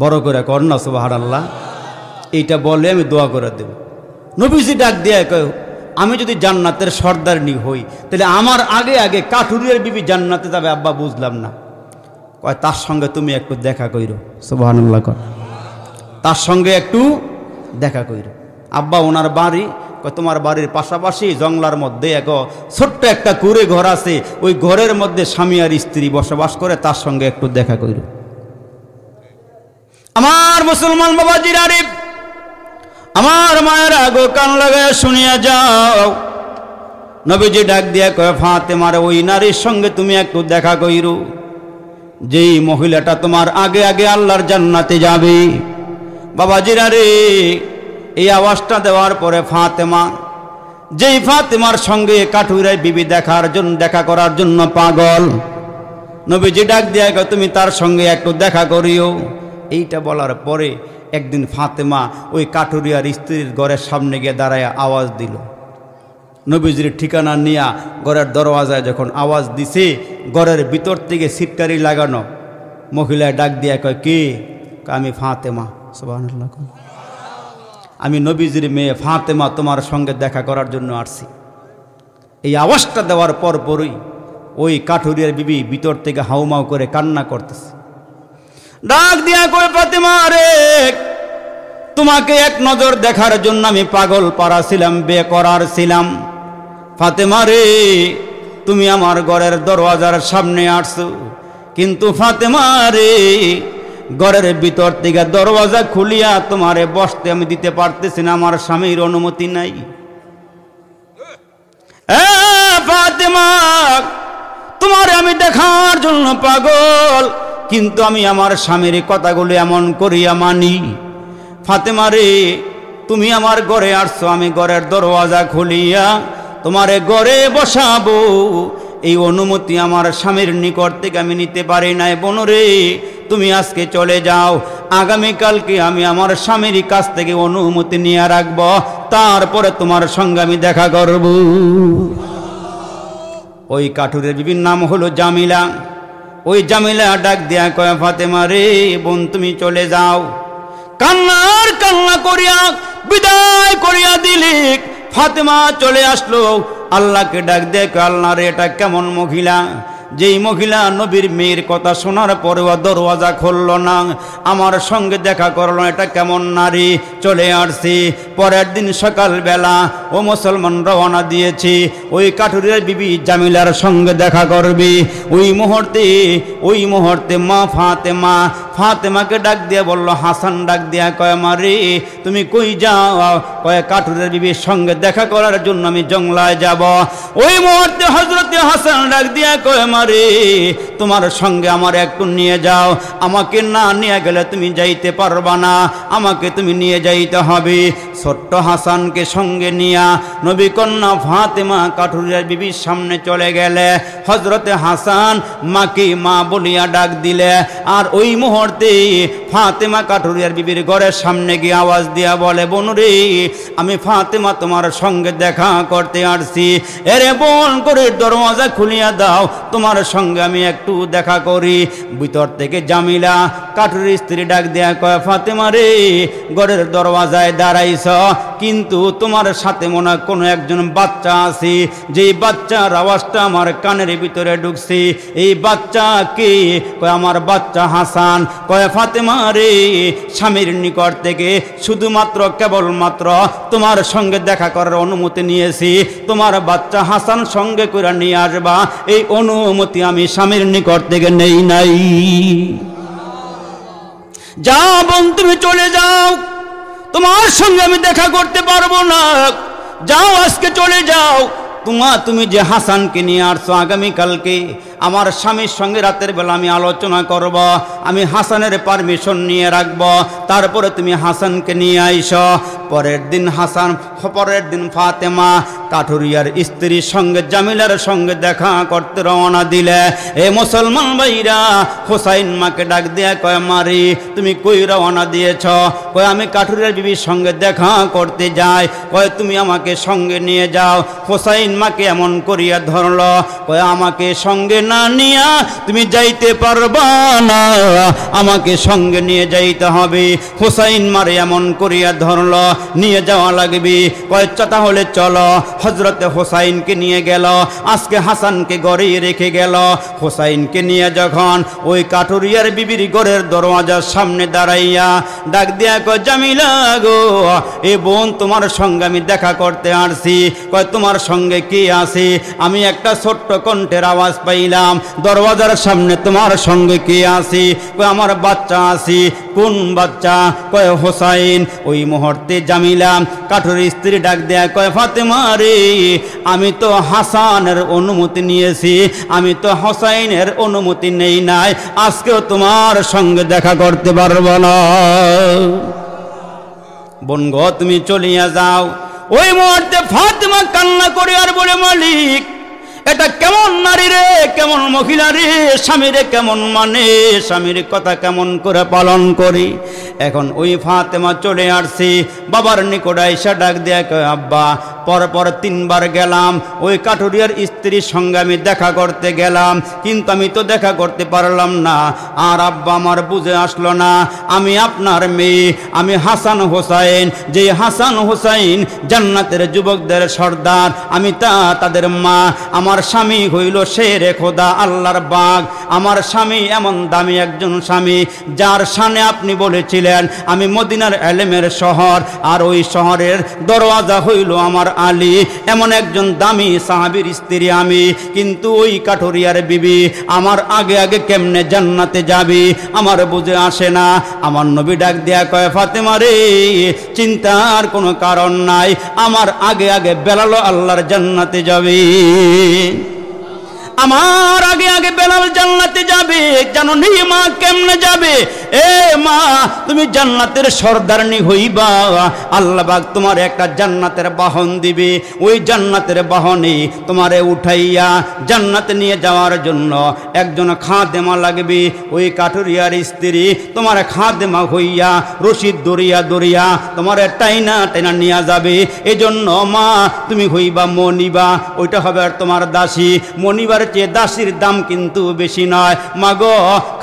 বড় করে কর না সুবহানাল্লাহ। এইটা বলে আমি দোয়া করে দেব। নবীজি ডাক দিয়ে কয়, আমি যদি জান্নাতের সর্দারনি হই তাহলে আমার আগে আগে কাঠুরিয়ার বিবি জান্নাতে যাবে। আব্বা বুঝলাম না। কয় তার সঙ্গে তুমি একটু দেখা কইরো। সুবহানাল্লাহ। কর তার সঙ্গে একটু দেখা কইরো। আব্বা ওনার বাড়ি? তোমার বাড়ির পাশাপাশি জঙ্গলার মধ্যে এক ছোট্ট একটা কুড়ে ঘর আছে, ওই ঘরের মধ্যে স্বামী আর স্ত্রী বসবাস করে, তার সঙ্গে একটু দেখা কইল। আমার মুসলমান বাবাজির আরিফ, আমার মায়ের আগো কান লাগায় শুনিয়া যাও। নবীজি ডাক দিয়া কয়, ফাতেমার ওই নারীর সঙ্গে তুমি একটু দেখা কইল, যেই মহিলাটা তোমার আগে আগে আল্লাহর জান্নাতে যাবে। বাবাজির আরিফ, এই আওয়াজটা দেওয়ার পরে ফাতেমা, যেই ফাতেমার সঙ্গে কাঠুরায় বিবি দেখা করার জন্য পাগল, নবীজি ডাক দিয়ে গো তুমি তার সঙ্গে একটু দেখা করিও। এইটা বলার পরে একদিন ফাতেমা ওই কাঠুরিয়ার স্ত্রীর ঘরের সামনে গিয়ে দাঁড়ায় আওয়াজ দিল। নবীজির ঠিকানা নিয়ে ঘরের দরওয়াজায় যখন আওয়াজ দিছে, ঘরের ভিতর থেকে সিটকারি লাগানো মহিলায় ডাক দিয়ে কয়, কে? আমি ফাতেমা। সুবহানাল্লাহ। আমি নবীজির মেয়ে ফাতেমা তোমার সঙ্গে দেখা করার জন্য আসছি। এই আওয়াজটা দেওয়ার পরপরই ওই কাঠুরিয়ার বিবি ভিতর থেকে হাউমাউ করে কান্না করতেছে। ডাক দিয়া কয়, ফাতেমা রে, তোমাকে এক নজর দেখার জন্য আমি পাগল পারা ছিলাম, বে করার ছিলাম। ফাতেমা রে, তুমি আমার ঘরের দরওয়াজার সামনে আসছো, কিন্তু ফাতেমা রে ঘরের ভিতর থেকে দরওয়াজা খুলিয়া তোমারে বসতে আমি দিতে পারতেছি না, আমার স্বামীর অনুমতি নাই। এ ফাতেমা, তোমারে আমি দেখার জন্য পাগল, কিন্তু আমি আমার স্বামীর কথাগুলো এমন করিয়া মানি। ফাতেমা রে, তুমি আমার ঘরে আসছো, আমি ঘরের দরওয়াজা খুলিয়া তোমারে ঘরে বসাবো, এই অনুমতি আমার স্বামীর নিকট থেকে আমি নিতে পারি নাই। বনরে, তুমি আজকে চলে যাও, আগামীকালকে আমি আমার স্বামীর কাছ থেকে অনুমতি নিয়ে রাখব, তারপরে তোমার সঙ্গে আমি দেখা করব। ওই কাঠুরের বিবির নাম হলো জামিলা। ওই জামিলা ডাক দিয়া কয়, ফাতেমা রে বোন, তুমি চলে যাও। কান্নার কান্না করিয়া বিদায় করিয়া দিলি। ফাতেমা চলে আসলো। আল্লাহকে ডাক দেয়, আল্লাহ রে, এটা কেমন মহিলা, যেই মহিলা নবীর মেয়ের কথা শোনার পরেও দরওয়াজা খুলল না, আমার সঙ্গে দেখা করল না, এটা কেমন নারী, চলে আসছি। পরের দিন সকালবেলা ও মুসলমান রওনা দিয়েছি ওই কাঠুরিয়ার বিবি জামিলার সঙ্গে দেখা করবি। ওই মুহূর্তে মা ফাতেমাকে ডাক দিয়ে বলল, হাসান ডাক দিয়া কয়, মা রে তুমি কই যাও? কয় কাঠুরিয়ার বিবির সঙ্গে দেখা করার জন্য আমি জঙ্গলায় যাব। ওই মুহূর্তে হজরতে হাসান ডাক দিয়া কয়, মা রে তোমার সঙ্গে আমার একটু নিয়ে যাও, আমাকে না নিয়ে গেলে তুমি যাইতে পারবা না, আমাকে তুমি নিয়ে যাইতে হবে। ছোট্ট হাসানকে সঙ্গে নিয়া নবী কন্যা ফাতেমা কাঠুরিয়ার বিবির সামনে চলে গেলে। হজরতে হাসান মাকে মা বলিয়া ডাক দিলে। আর ওই মুহূর্তে फातेमा काठुरियार बीबीर घरेर सामने गिये आवाज दिया बोले बनुरे आमी फातेमा तुम्हार संगे देखा करते आसछि एरे बोन घरेर दरवाजा खुलिया दाओ तुम्हार संगे आमी एकटू देखा करी। भितर थेके जामिला काठुरियार स्त्री डाक देया कय फातेमा रे घरेर दरवाजाय दाঁড়াইছো किन्तु तुम्हार साथे मने कोनो एकजन बाच्चा आछे जे बाच्चार आवाजटा आमार कानेर भितरे ढुकছে এই বাচ্চা কে কয় আমার বাচ্চা হাসান। কয় ফাতেমা রে স্বামীর নিকট থেকে শুধুমাত্র কেবলমাত্র তোমার সঙ্গে দেখা করার অনুমতি নিয়েছি তোমার বাচ্চা হাসান সঙ্গে করে নিয়ে আসবা এই অনুমতি আমি স্বামীর নিকট থেকে নেই নাই। যাও বোন তুমি চলে যাও তোমার সঙ্গে আমি দেখা করতে পারবো না যাও আজকে চলে যাও तुम्हें जे हासान के निये आसो आगामीकाल के आमार स्वामीर संगे रातेर बेला आलोचना करब आमी हासानेर परमिशन निये राखबो तारपरे तुमी हासान के निये आइसो। परेर दिन हासान परेर दिन फातेमा काठुरियार स्त्री संगे जमिलार संगे देखा करते रवाना दिले। ए मुसलमान भाईरा हुसैन मा के डाक दिया कय मारी तुमी कोई रवाना दिएछो कय आमी काठुरियार बीबीर संगे देखा करते जाई कय तुमी आमाके संगे निये जाओ। हुसैन मा के एमन करिया धरलो कय आमाके संगे ना निया तुमी जाइते पारबा ना आमाके संगे निये जाइते हबे। हुसैन मारे एमन करिया धरलो निये जावा लागबे कय चटा होले चलो हजरते हुसैन के निये गेल आज के हासान के घरे रेखे गेल। हुसैन के निये जखन ओई काठुरियार बीबीर घरेर दरवाजार सामने दाड़ाइया डाक दिया कय जमिला गो ए बोन तुम्हार संगे आमी देखा करते आसछि कय तुम्हार संगे के आछे आमी एकटा छोट्ट कण्ठेर आवाज पाइलाम दरवाजार सामने तुम्हार संगे के आछे कय आमार बाच्चा आछे कोन बाच्चा कय हुसैन। ओई मुहूर्ते जमिला काठुरियार स्त्री डाक दिया कय फातेमा आमी तो हासानेर अनुमति नियेছি आमी तो हुसैनेर अनुमति नेই নাই আজকেও তোমার সঙ্গে দেখা করতে পারবো না বনগ তুমি চলিয়া যাও। ওই মুহূর্তে ফাতেমা কান্না করে আর বলে মালিক এটা কেমন নারী রে কেমন মহিলা রে স্বামীরে কেমন মানে স্বামীর কথা কেমন করে পালন করি। এখন ওই ফাতেমা চলে আসছে বাবার নিকট আইসা ডাক দেয়া কয় আব্বা পরপর তিনবার গেলাম ওই কাঠুরিয়ার স্ত্রীর সঙ্গে আমি দেখা করতে গেলাম কিন্তু আমি তো দেখা করতে পারলাম না আর আব্বা আমার বুঝে আসলো না আমি আপনার মেয়ে আমি হাসান হোসাইন যে হাসান হোসাইন জান্নাতের যুবকদের সর্দার আমি তাদের মা আমার স্বামী হইল শেরে খোদা আল্লাহর বাগ আমার স্বামী এমন দামি একজন স্বামী যার শানে আপনি বলেছিলেন আমি মদিনার এলেমের শহর আর ওই শহরের দরওয়াজা হইল আমার আলী এমন একজন দামি সাহাবীর স্ত্রী আমি কিন্তু ওই কাঠুরিয়ার বিবি আমার আগে আগে কেমনে জান্নাতে যাবে আমার বুঝে আসে না। আমার নবী ডাক দেয়া কয় ফাতেমা রে চিন্তার কোনো কারণ নাই আমার আগে আগে বেলাল আল্লাহর জান্নাতে যাবে আমার আগে আগে বেলাল জান্নাতে যাবে জাননি মা কেমনে যাবে এ মা তুমি জান্নাতের সর্দারনি হইবা আল্লাহ পাক তোমার একটা জান্নাতের বাহন দিবে ওই জান্নাতের বাহনে তোমারে উঠাইয়া জান্নাতে নিয়ে যাওয়ার জন্য একজন খাদেমা লাগবে ওই কাঠুরিয়ার স্ত্রী তোমার খাদেমা হইয়া রশি দড়িয়া দড়িয়া তোমারে টাইনা টাইনা নিয়ে যাবে এজন্য মা তুমি হইবা মনিবা ওইটা হবে আর তোমার দাসী মনিবার চেয়ে দাসীর দাম কিন্তু বেশি নয় মাগো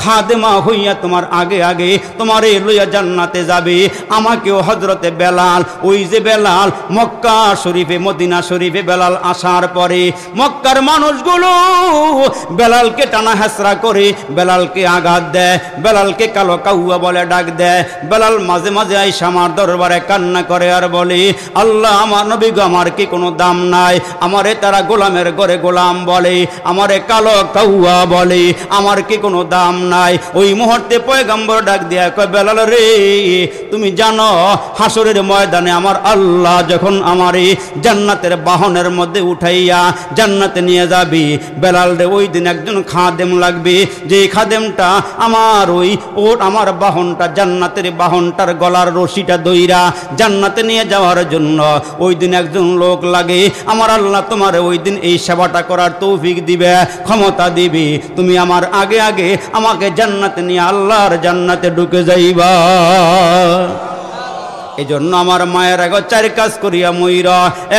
খাদেমা হইয়া তোমার আগে आगे तुम्हारे लइया जन्नाते जाबे आमाकेओ हजरते बेलाल ओई जे बेलाल मक्का शरीफे मदिना शरीफे बेलाल आसार परे मक्कार मानुषगुलो बेलाल के टाना हेसरा करे बेलाल के आघात देय बेलाल के कालो काउआ बोले डाक देय बेलाल माझे माझे आइसा आमार दरबारे कान्ना करे आर बोले आल्लाह आमार नबी गो आमार कि कोनो दाम नाई आमारे तारा गोलामेर घरे गोलाम बोले आमारे कालो काउआ बोले आमार कि कोनो दाम नाई। ओई मुहूर्ते पैगम्बर डाक दिया कय बेलाल रे तुम जानो हासुरेर मैदाने आमार अल्लाह जखन आमारे जन्नतेर बाहनेर मध्य उठाइया जन्नते निये जाबे बेलाल रे ওই দিন একজন খাদেম লাগবে, যে খাদেমটা আমার ওই ওট আমার বাহনটা জান্নাতের বাহনটার গলার রশিটা দইরা জান্নাতে নিয়ে যাওয়ার জন্য ওই দিন একজন লোক লাগে। আমার আল্লাহ তোমার ওই দিন এই সেবাটা করার তৌফিক দিবে, ক্ষমতা দিবে। তুমি আমার আগে আগে আমাকে জান্নাতে নিয়ে আল্লাহর জান্নাতে ঢুকে যাইবা। এই জন্য আমার মায়ের আগে চার কাজ করিয়া মইর।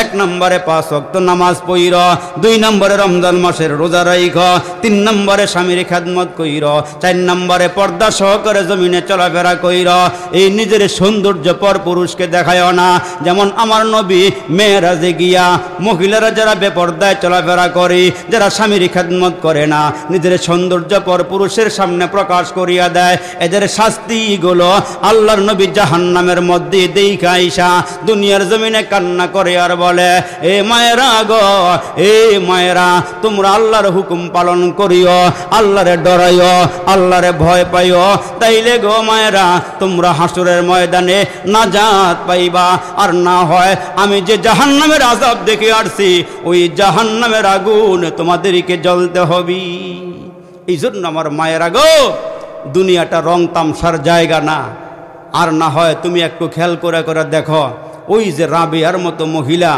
এক নম্বরে 5 ওয়াক্ত নামাজ পইর, 2 নম্বরে রমজান মাসের রোজা রাইখ, 3 নম্বরে স্বামীর খেদমত কইর, 4 নম্বরে পর্দা সহকারে জমিনে চলাফেরা কইর। এই নিজের সৌন্দর্য পর পুরুষকে দেখায় না। যেমন আমার নবী মেয়েরাজে গিয়া মহিলারা যারা বেপর্দায় চলাফেরা করে, যারা স্বামীর খেদমত করে না, নিজের সৌন্দর্য পর পুরুষের সামনে প্রকাশ করিয়া দেয়, এদের শাস্তিগুলো আল্লাহর নবী জাহান্নামের মধ্যে দেখাইসা দুনিয়ার জমিনে কান্না করে আর বলে, এ মায়েরা গো, এ মায়েরা, তোমরা আল্লাহর হুকুম পালন করিও, আল্লাহরে ডরাইও, আল্লাহরে ভয় পাইও, তাইলে গো মায়েরা তোমরা হাসুরের ময়দানে নাজাত পাইবা। আর না হয় আমি যে জাহান্নামের আযাব দেখে আসছি, ওই জাহান্নামের আগুন তোমাদেরকে জ্বলতে হবি। এই জন্য আমার মায়েরা গো, দুনিয়াটা রং তামসার জায়গা না। আর না হয় তুমি একটু খেয়াল করে করে দেখো, ওই যে রাবেয়ার মতো মহিলা,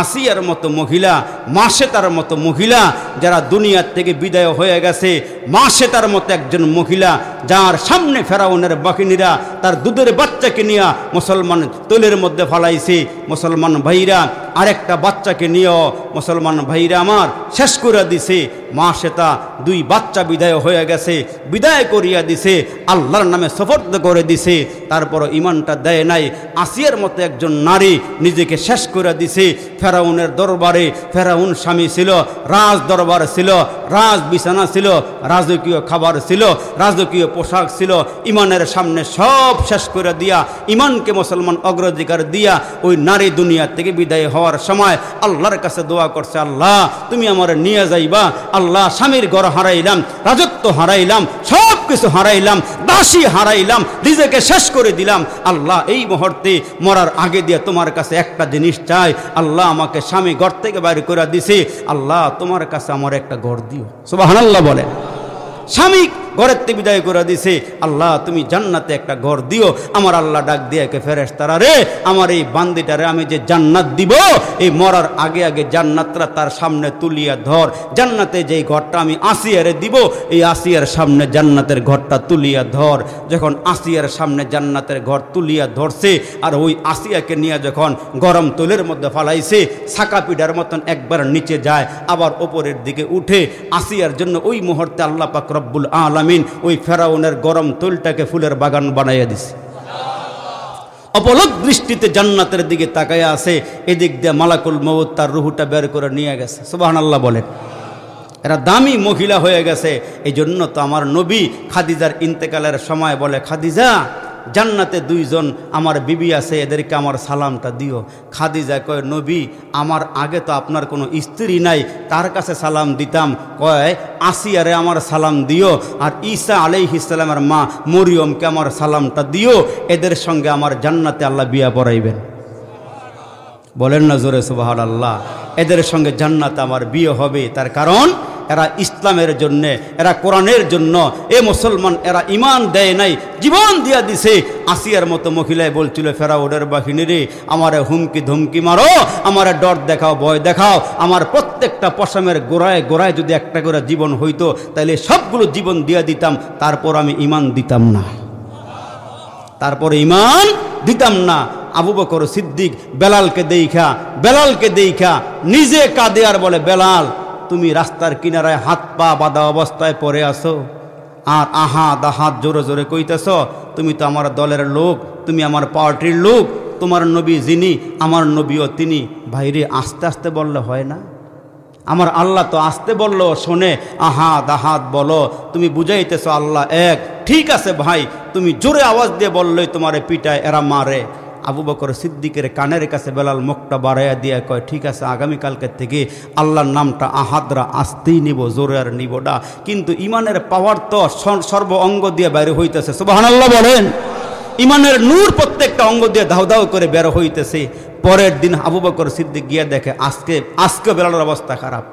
আসিয়ার মতো মহিলা, মাশেতার মতো মহিলা, যারা দুনিয়ার থেকে বিদায় হয়ে গেছে, মাশেতার মতো একজন মহিলা যার সামনে ফেরাউনের বাহিনীরা তার দুধের বাচ্চাকে নিয়ে মুসলমান তলের মধ্যে ফালাইছে। মুসলমান ভাইরা, আরেকটা বাচ্চাকে নিয়েও মুসলমান ভাইরা আমার শেষ করে দিছে। মাশেতা 2 বাচ্চা বিদায় হয়ে গেছে, বিদায় করিয়া দিছে, আল্লাহর নামে সফর্দ করে দিছে, তারপর ইমানটা দেয় নাই। আসিয়ার মতো একজন নারী নিজেকে শেষ করে দিছে ফেরাউনের দরবারে। ফেরাউন স্বামী ছিল, রাজ দরবার ছিল, রাজ বিছানা ছিল, রাজকীয় খাবার ছিল, রাজকীয় পোশাক ছিল, ইমানের সামনে সব শেষ করে দিয়া, ইমানকে মুসলমান অগ্রাধিকার দিয়া ওই নারী দুনিয়া থেকে বিদায় হওয়ার সময় আল্লাহর কাছে দোয়া করছে, আল্লাহ তুমি আমার নিয়ে যাইবা। আল্লাহ স্বামীর ঘর হারাইলাম, রাজত্ব হারাইলাম, সব কিছু হারাইলাম, দাসী হারাইলাম, নিজেকে শেষ করে দিলাম। আল্লাহ এই মুহূর্তে মরার আগে দিয়ে তোমার কাছে একটা জিনিস চাই, আল্লাহ আমাকে স্বামী ঘর থেকে বাইরে করে দিছে, আল্লাহ তোমার কাছে আমার একটা ঘর দিও। সুবহানাল্লাহ বলে। স্বামী ঘরের থেকে বিদায় করে দিছে, আল্লাহ তুমি জান্নাতে একটা ঘর দিও। আমার আল্লাহ ডাক দিয়ে একে ফেরেশতারা, রে আমার এই বান্দিটারে আমি যে জান্নাত দিব, এই মরার আগে আগে জান্নাতরা তার সামনে তুলিয়া ধর। জান্নাতে যেই ঘরটা আমি আসিয়ারে দিব, এই আসিয়ার সামনে জান্নাতের ঘরটা তুলিয়া ধর। যখন আসিয়ার সামনে জান্নাতের ঘর তুলিয়া ধরছে, আর ওই আসিয়াকে নিয়ে যখন গরম তৈলের মধ্যে ফালাইছে, ছাকা পিঠার মতন একবার নিচে যায় আবার ওপরের দিকে উঠে। আসিয়ার জন্য ওই মুহূর্তে আল্লাহ পাক রব্বুল আলামিন ওই ফেরাউনের গরম তৈলটাকে ফুলের বাগান বানাইয়া দিছে। অপলক দৃষ্টিতে জান্নাতের দিকে তাকায় আছে, এদিক দিয়ে মালাকুল মউত তার রুহটা বের করে নিয়ে গেছে। সুবহানাল্লাহ বলেন। এরা দামি মহিলা হয়ে গেছে। এই জন্য তো আমার নবী খাদিজার ইন্তেকালের সময় বলে, খাদিজা জান্নাতে 2 জন আমার বিবি আছে, এদেরকে আমার সালামটা দিও। খাদিজা কয়, নবী আমার আগে তো আপনার কোনো স্ত্রী নাই, তার কাছে সালাম দিতাম। কয়, আসিয়ারে আমার সালাম দিও, আর ঈসা আলাইহিস সালামের মা মরিয়মকে আমার সালামটা দিও, এদের সঙ্গে আমার জান্নাতে আল্লাহ বিয়া পড়াইবেন। বলেন না জোরে সুবহানাল্লাহ। এদের সঙ্গে জান্নাতে আমার বিয়ে হবে। তার কারণ এরা ইসলামের জন্যে, এরা কোরআনের জন্য। এ মুসলমান, এরা ইমান দেয় নাই, জীবন দিয়া দিছে। আসিয়ার মতো মহিলায় বলছিল, ফেরাউনের বাহিনীরে আমারে হুমকি ধমকি মারো, আমারে ডর দেখাও, ভয় দেখাও, আমার প্রত্যেকটা পশমের গোড়ায় গোড়ায় যদি একটা করে জীবন হইতো, তাহলে সবগুলো জীবন দিয়া দিতাম, তারপর আমি ইমান দিতাম না, তারপরে ইমান দিতাম না। আবু বকর সিদ্দিক বেলালকে দেইখা নিজে কাঁদে আর বলে, বেলাল তুমি রাস্তার কিনারায় হাত পা বাঁধা অবস্থায় পড়ে আসো, আর আহাত আহাত জোরে জোরে কইতেছ, তুমি তো আমার দলের লোক, তুমি আমার পার্টির লোক, তোমার নবী যিনি আমার নবীও তিনি। ভাইরে, আস্তে আস্তে বললে হয় না? আমার আল্লাহ তো আস্তে বললো শোনে। আহাত আহাত বলো, তুমি বুঝাইতেছ আল্লাহ এক। ঠিক আছে ভাই, তুমি জোরে আওয়াজ দিয়ে বললেই তোমারে পিটায়, এরা মারে। আবু বকর সিদ্দিকের কানের কাছে বেলাল মুখটা বাড়াইয়া দিয়া কয়, ঠিক আছে, আগামীকালকের থেকে আল্লাহর নামটা আহাদরা আসতেই নিব, জোরে আর নিব না। কিন্তু ইমানের পাওয়ার তো সর্ব অঙ্গ দিয়ে বাইরে হইতেছে। সুবহানাল্লাহ বলেন। ইমানের নূর প্রত্যেকটা অঙ্গ দিয়ে দাউ দাউ করে বের হইতেছে। পরের দিন আবু বকর সিদ্দিক গিয়া দেখে আজকে বেলালের অবস্থা খারাপ।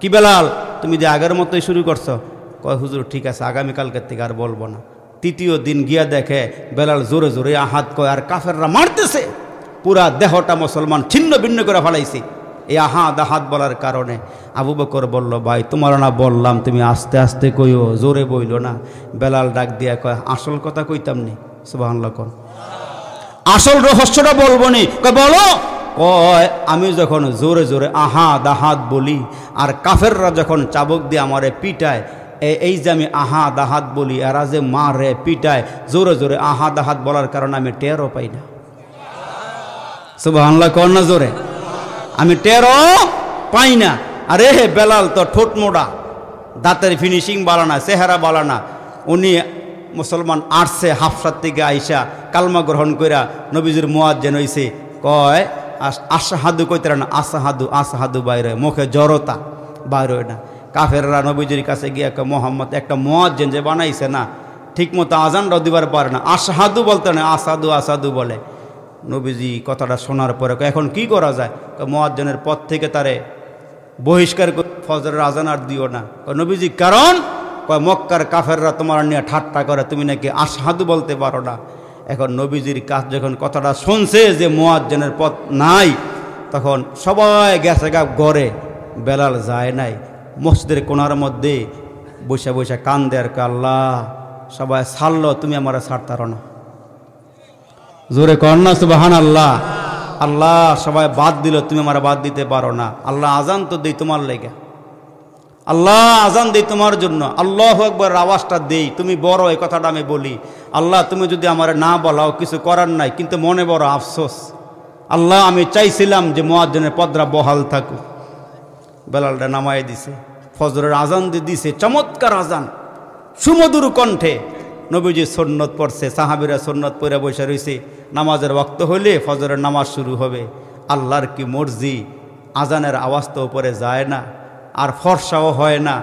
कि बेलाल तुम जो आगे मत शुरू करसो कय हुजूर ठीक है आगामीकालकर बोलबो ना। तृतीय दिन गिया देखे बेलाल जोरे जोरे आहत कय और काफेररा मारतेछे पूरा देहटा मुसलमान छिन्न भिन्न कर फेलाइछे ए आहत आहत बोलार कारणे। आबू बकर बोलल भाई तुम्हारा ना बोललाम तुम आस्ते आस्ते कइयो जोरे बोलो ना। बेलाल डाक दिया कय आसल कथा कइताम नि सुबहानाल्लाह कोन आसल रहस्यटा बोलबो नि कय बोलो কয় আমি যখন জোরে জোরে আহাদ আহাদ বলি আর কাফেররা যখন চাবুক দিয়ে আমারে পিটায় এই যে আমি আহাদ আহাদ বলি আর আজে মারে পিটায় জোরে জোরে আহাদ আহাদ বলার কারণে আমি টেরও পাই না। সুবহানাল্লাহ কোন না জোরে আমি টেরও পাই না। আরে হে বেলাল তো ঠোঁট মোড়া দাঁতের ফিনিশিং বালানা চেহারা বালানা উনি মুসলমান আসছে হাফসার থেকে আইসা কালমা গ্রহণ কইরা নবীজির মুয়াজ্জিন হইছে। কয় आशाहादू कोई तरह ना आशाहादू आशाहादू बाहर मुखे जड़ता बाहर ना काफेररा नबीजिर काछे गिया मोहम्मद एक मुआज्जिन जे बनाइछे ना ठीक मतो आजान दिबार पारे ना आशाहादू बोलते ना आशादू आशादू बोले। नबीजी कथाटा शोनार परे एखन कि करा जाय मुआज्जिनेर पद थेके तारे बहिष्कार फजरेर आजान आर दिओ ना। नबीजी कारण मक्कार काफेररा तोमार निये ठाट्टा करे तुमि नाकि आशाहादू बोलते पारो ना। এখন নবীজির কাছে যখন কথাটা শুনছে যে মুয়াজ্জিনের পথ নাই তখন সবাই গেছে গা ঘরে বেলাল যায় নাই মসজিদের কোণার মধ্যে বসে বসে কান্দে আর আল্লাহ সবাই ছাড়লো তুমি আমারে ছাড়তার না জোরে কর না সুবহানাল্লাহ। আল্লাহ সবাই বাদ দিল তুমি আমারে বাদ দিতে পারো না। আল্লাহ আজান তো দেই তোমার লাগা আল্লাহ আজান দেই তোমার জন্য আল্লাহু আকবার আওয়াজটা দেই তুমি বড় এই কথাটা আমি বলি আল্লাহ তুমি যদি আমার না বলাও কিছু করার নাই কিন্তু মনে বড় আফসোস আল্লাহ আমি চাইছিলাম যে মুয়াজ্জিনের পদরা বহাল থাকুক। বেলালটা নামায় দিছে ফজরের আজান দিছে চমৎকার আজান সুমধুর কণ্ঠে নবীজি সুন্নত পড়ছে সাহাবীরা সুন্নত পড়ে বসে রইছে নামাজের ওয়াক্ত হলে ফজরের নামাজ শুরু হবে। আল্লাহর কি মর্জি আজানের আওয়াজ তো উপরে যায় না আর ফর্সাও হয় না।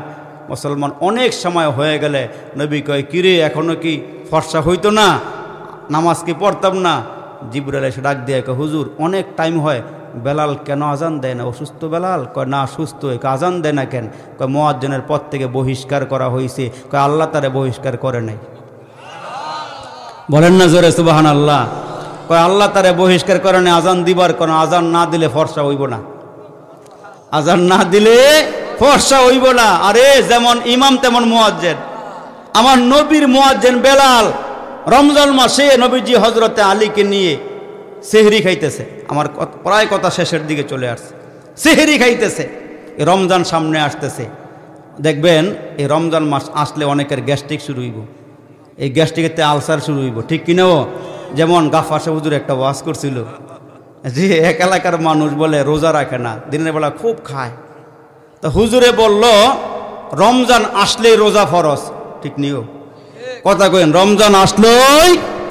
মুসলমান অনেক সময় হয়ে গেলে নবী কয় কিরে এখনো কি ফর্সা হইতো না নামাজ কি পড়তাম না। জিবরাইল এসে ডাক দিয়ে কয় হুজুর অনেক টাইম হয় বেলাল কেন আজান দেয় না অসুস্থ বেলাল। কয় না সুস্থ আজান দেয় না কেন। কয় মুয়াজ্জিনের পদ থেকে বহিষ্কার করা হয়েছে। কয় আল্লাহ তারে বহিষ্কার করে নাই বলেন না জোরে সুবহানাল্লাহ। কয় আল্লাহ তারে বহিষ্কার করে নাই আজান দিবার কোনো আজান না দিলে ফর্সা হইব না আজান না দিলে ফর্সা হইব না। আরে যেমন ইমাম তেমন মুয়াজ্জিন আমার নবীর মুয়াজ্জিন বেলাল রমজান মাসে নবীজি হজরতে আলীকে নিয়ে সেহরি খাইতেছে আমার প্রায় কথা শেষের দিকে চলে আসছে সেহরি খাইতেছে। রমজান সামনে আসতেছে দেখবেন এই রমজান মাস আসলে অনেকের গ্যাস্ট্রিক শুরু হইব এই গ্যাস্ট্রিকেতে আলসার শুরু হইব ঠিক কিনা। যেমন গাফফার হুজুর একটা ওয়াজ করছিল যে এক এলাকার মানুষ বলে রোজা রাখে না দিনের বেলা খুব খায় তো হুজুরে বলল রমজান আসলেই রোজা ফরজ ঠিক নিও কথা কইন রমজান আসলেই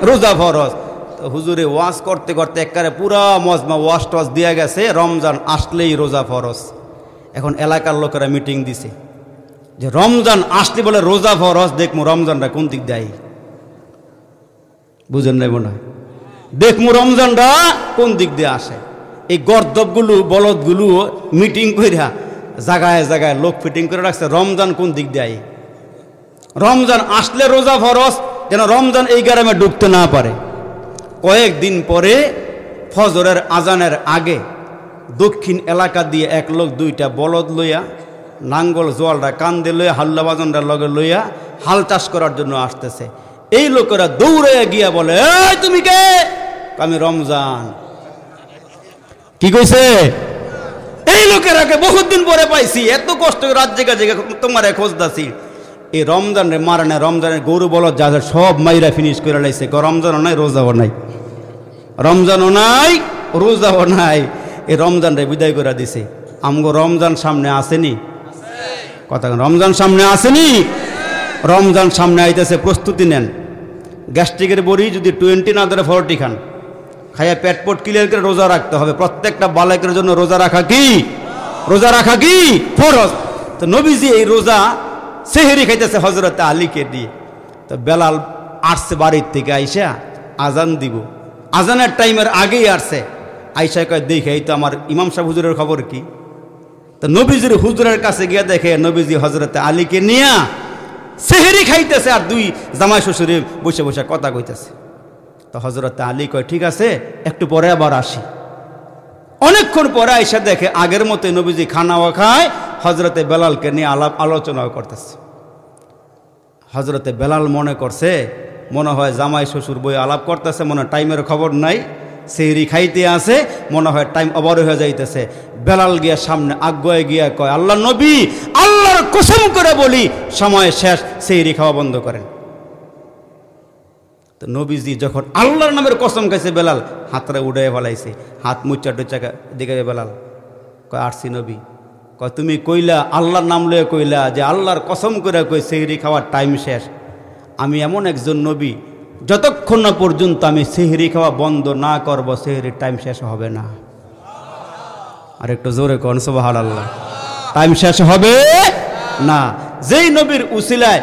রোজা ফরজ। তো হুজুরে ওয়াজ করতে করতে একবারে পুরা মজমা ওয়াজ টস দিয়ে গেছে রমজান আসলেই রোজা ফরজ। এখন এলাকার লোকেরা মিটিং দিছে যে রমজান আসলে বলে রোজা ফরজ দেখমু রমজানটা কোন দিক দেয় বুঝেন নাই মনে হয় দেখমু রমজানটা কোন দিক দিয়ে আসে। এই গর্দবগুলো বলদগুলো মিটিং কইরা জায়গায় জায়গায় লোক ফিটিং করে রাখছে রমজান কোন দিক দিয়ে রমজান আসলে রোজা ফরজ যেন রমজান এই গ্রামে ঢুকতে না পারে। কয়েকদিন পরে ফজরের আজানের আগে দক্ষিণ এলাকা দিয়ে এক লোক দুইটা বলদ লইয়া নাঙ্গল জোয়ালরা কান্দে লইয়া হাল্লা বাজনরা লগে লইয়া হাল চাষ করার জন্য আসতেছে। এই লোকেরা দৌড়ে গিয়া বলে এই তুমি কে। আমি রমজান। কি কইছে এই লোকেরাকে বহুত দিন পরে পাইছি এত কষ্ট রাত জেগে জেগে তোমার খোঁজ দাসি এই রমজান রে মারে না রমজানের গরু বলদ যা সব মাইরা ফিনিশ করে লাইছে রমজানও নাই রোজাও নাই রমজানও নাই রোজাও নাই এই রমজান রে বিদায় করে দিছে। আমগো রমজান সামনে আসেনি কথা রমজান সামনে আসেনি রমজান সামনে আইতেছে প্রস্তুতি নেন গ্যাস্ট্রিকের বড়ি যদি 20 না ধরে 40 খান খাইয়া পেটপোট ক্লিয়ার করে রোজা রাখতে হবে প্রত্যেকটা বালকের জন্য রোজা রাখা কি ফরজ। তো নবীজি এই রোজা সেহরি খাইতেছে হযরত আলীকে দিয়ে। তো বেলাল আসছে বাড়ির থেকে আইসা আজান দিব আজানের টাইমের আগেই আসছে আইসা কয় দেখে এই তো আমার ইমাম সাহেব হুজুরের খবর কি तो नबीजिर हुजूरेर काछे गिये देखे नबीजी हजरत आली के निया सेहरी खाइतेछे आर दुई जामाई शशुरे बसे बसे कथा कइतेछे। तो हजरत आली कय ठीक आछे एकटु परे आबार आसि। अनेकक्षण परे एसे देखे आगेर मतो नबीजी खानाओ खाय हजरते बेलाल के निये आलाप आलोचनाओ करतेछे। हजरते बेलाल मने करछे मने हय जामाई शशुर बय आलाप करतेछे, मने टाइमेर खबर नाई, सेहरी खाइते आसे, मने हय टाइम ओभार हये जाइतेछे। बेलाल गिया सामने आगे गिया कय आल्लाह नबी आल्लाहर कसम करे बोली समय शेष, सेहरी खावा बंद करें। तो नबीजी जखन आल्लाहर नामेर कसम खाइछे बेलाल हातटा उड़ाइया फेलाइछे, हात मुच्छा टुच्छा दिके बेलाल कय आरसी नबी कय तुमी कइला आल्लाहर नाम लये कइला जे आल्लाहर कसम करे कय सेहरी खावार टाइम शेष, आमी एमन एकजन नबी যতক্ষণ না পর্যন্ত আমি সেহরি খাওয়া বন্ধ না করব সেহরির টাইম শেষ হবে না। আর একটু জোরে কোন সুবহানাল্লাহ, টাইম শেষ হবে না। যেই নবীর উসিলায়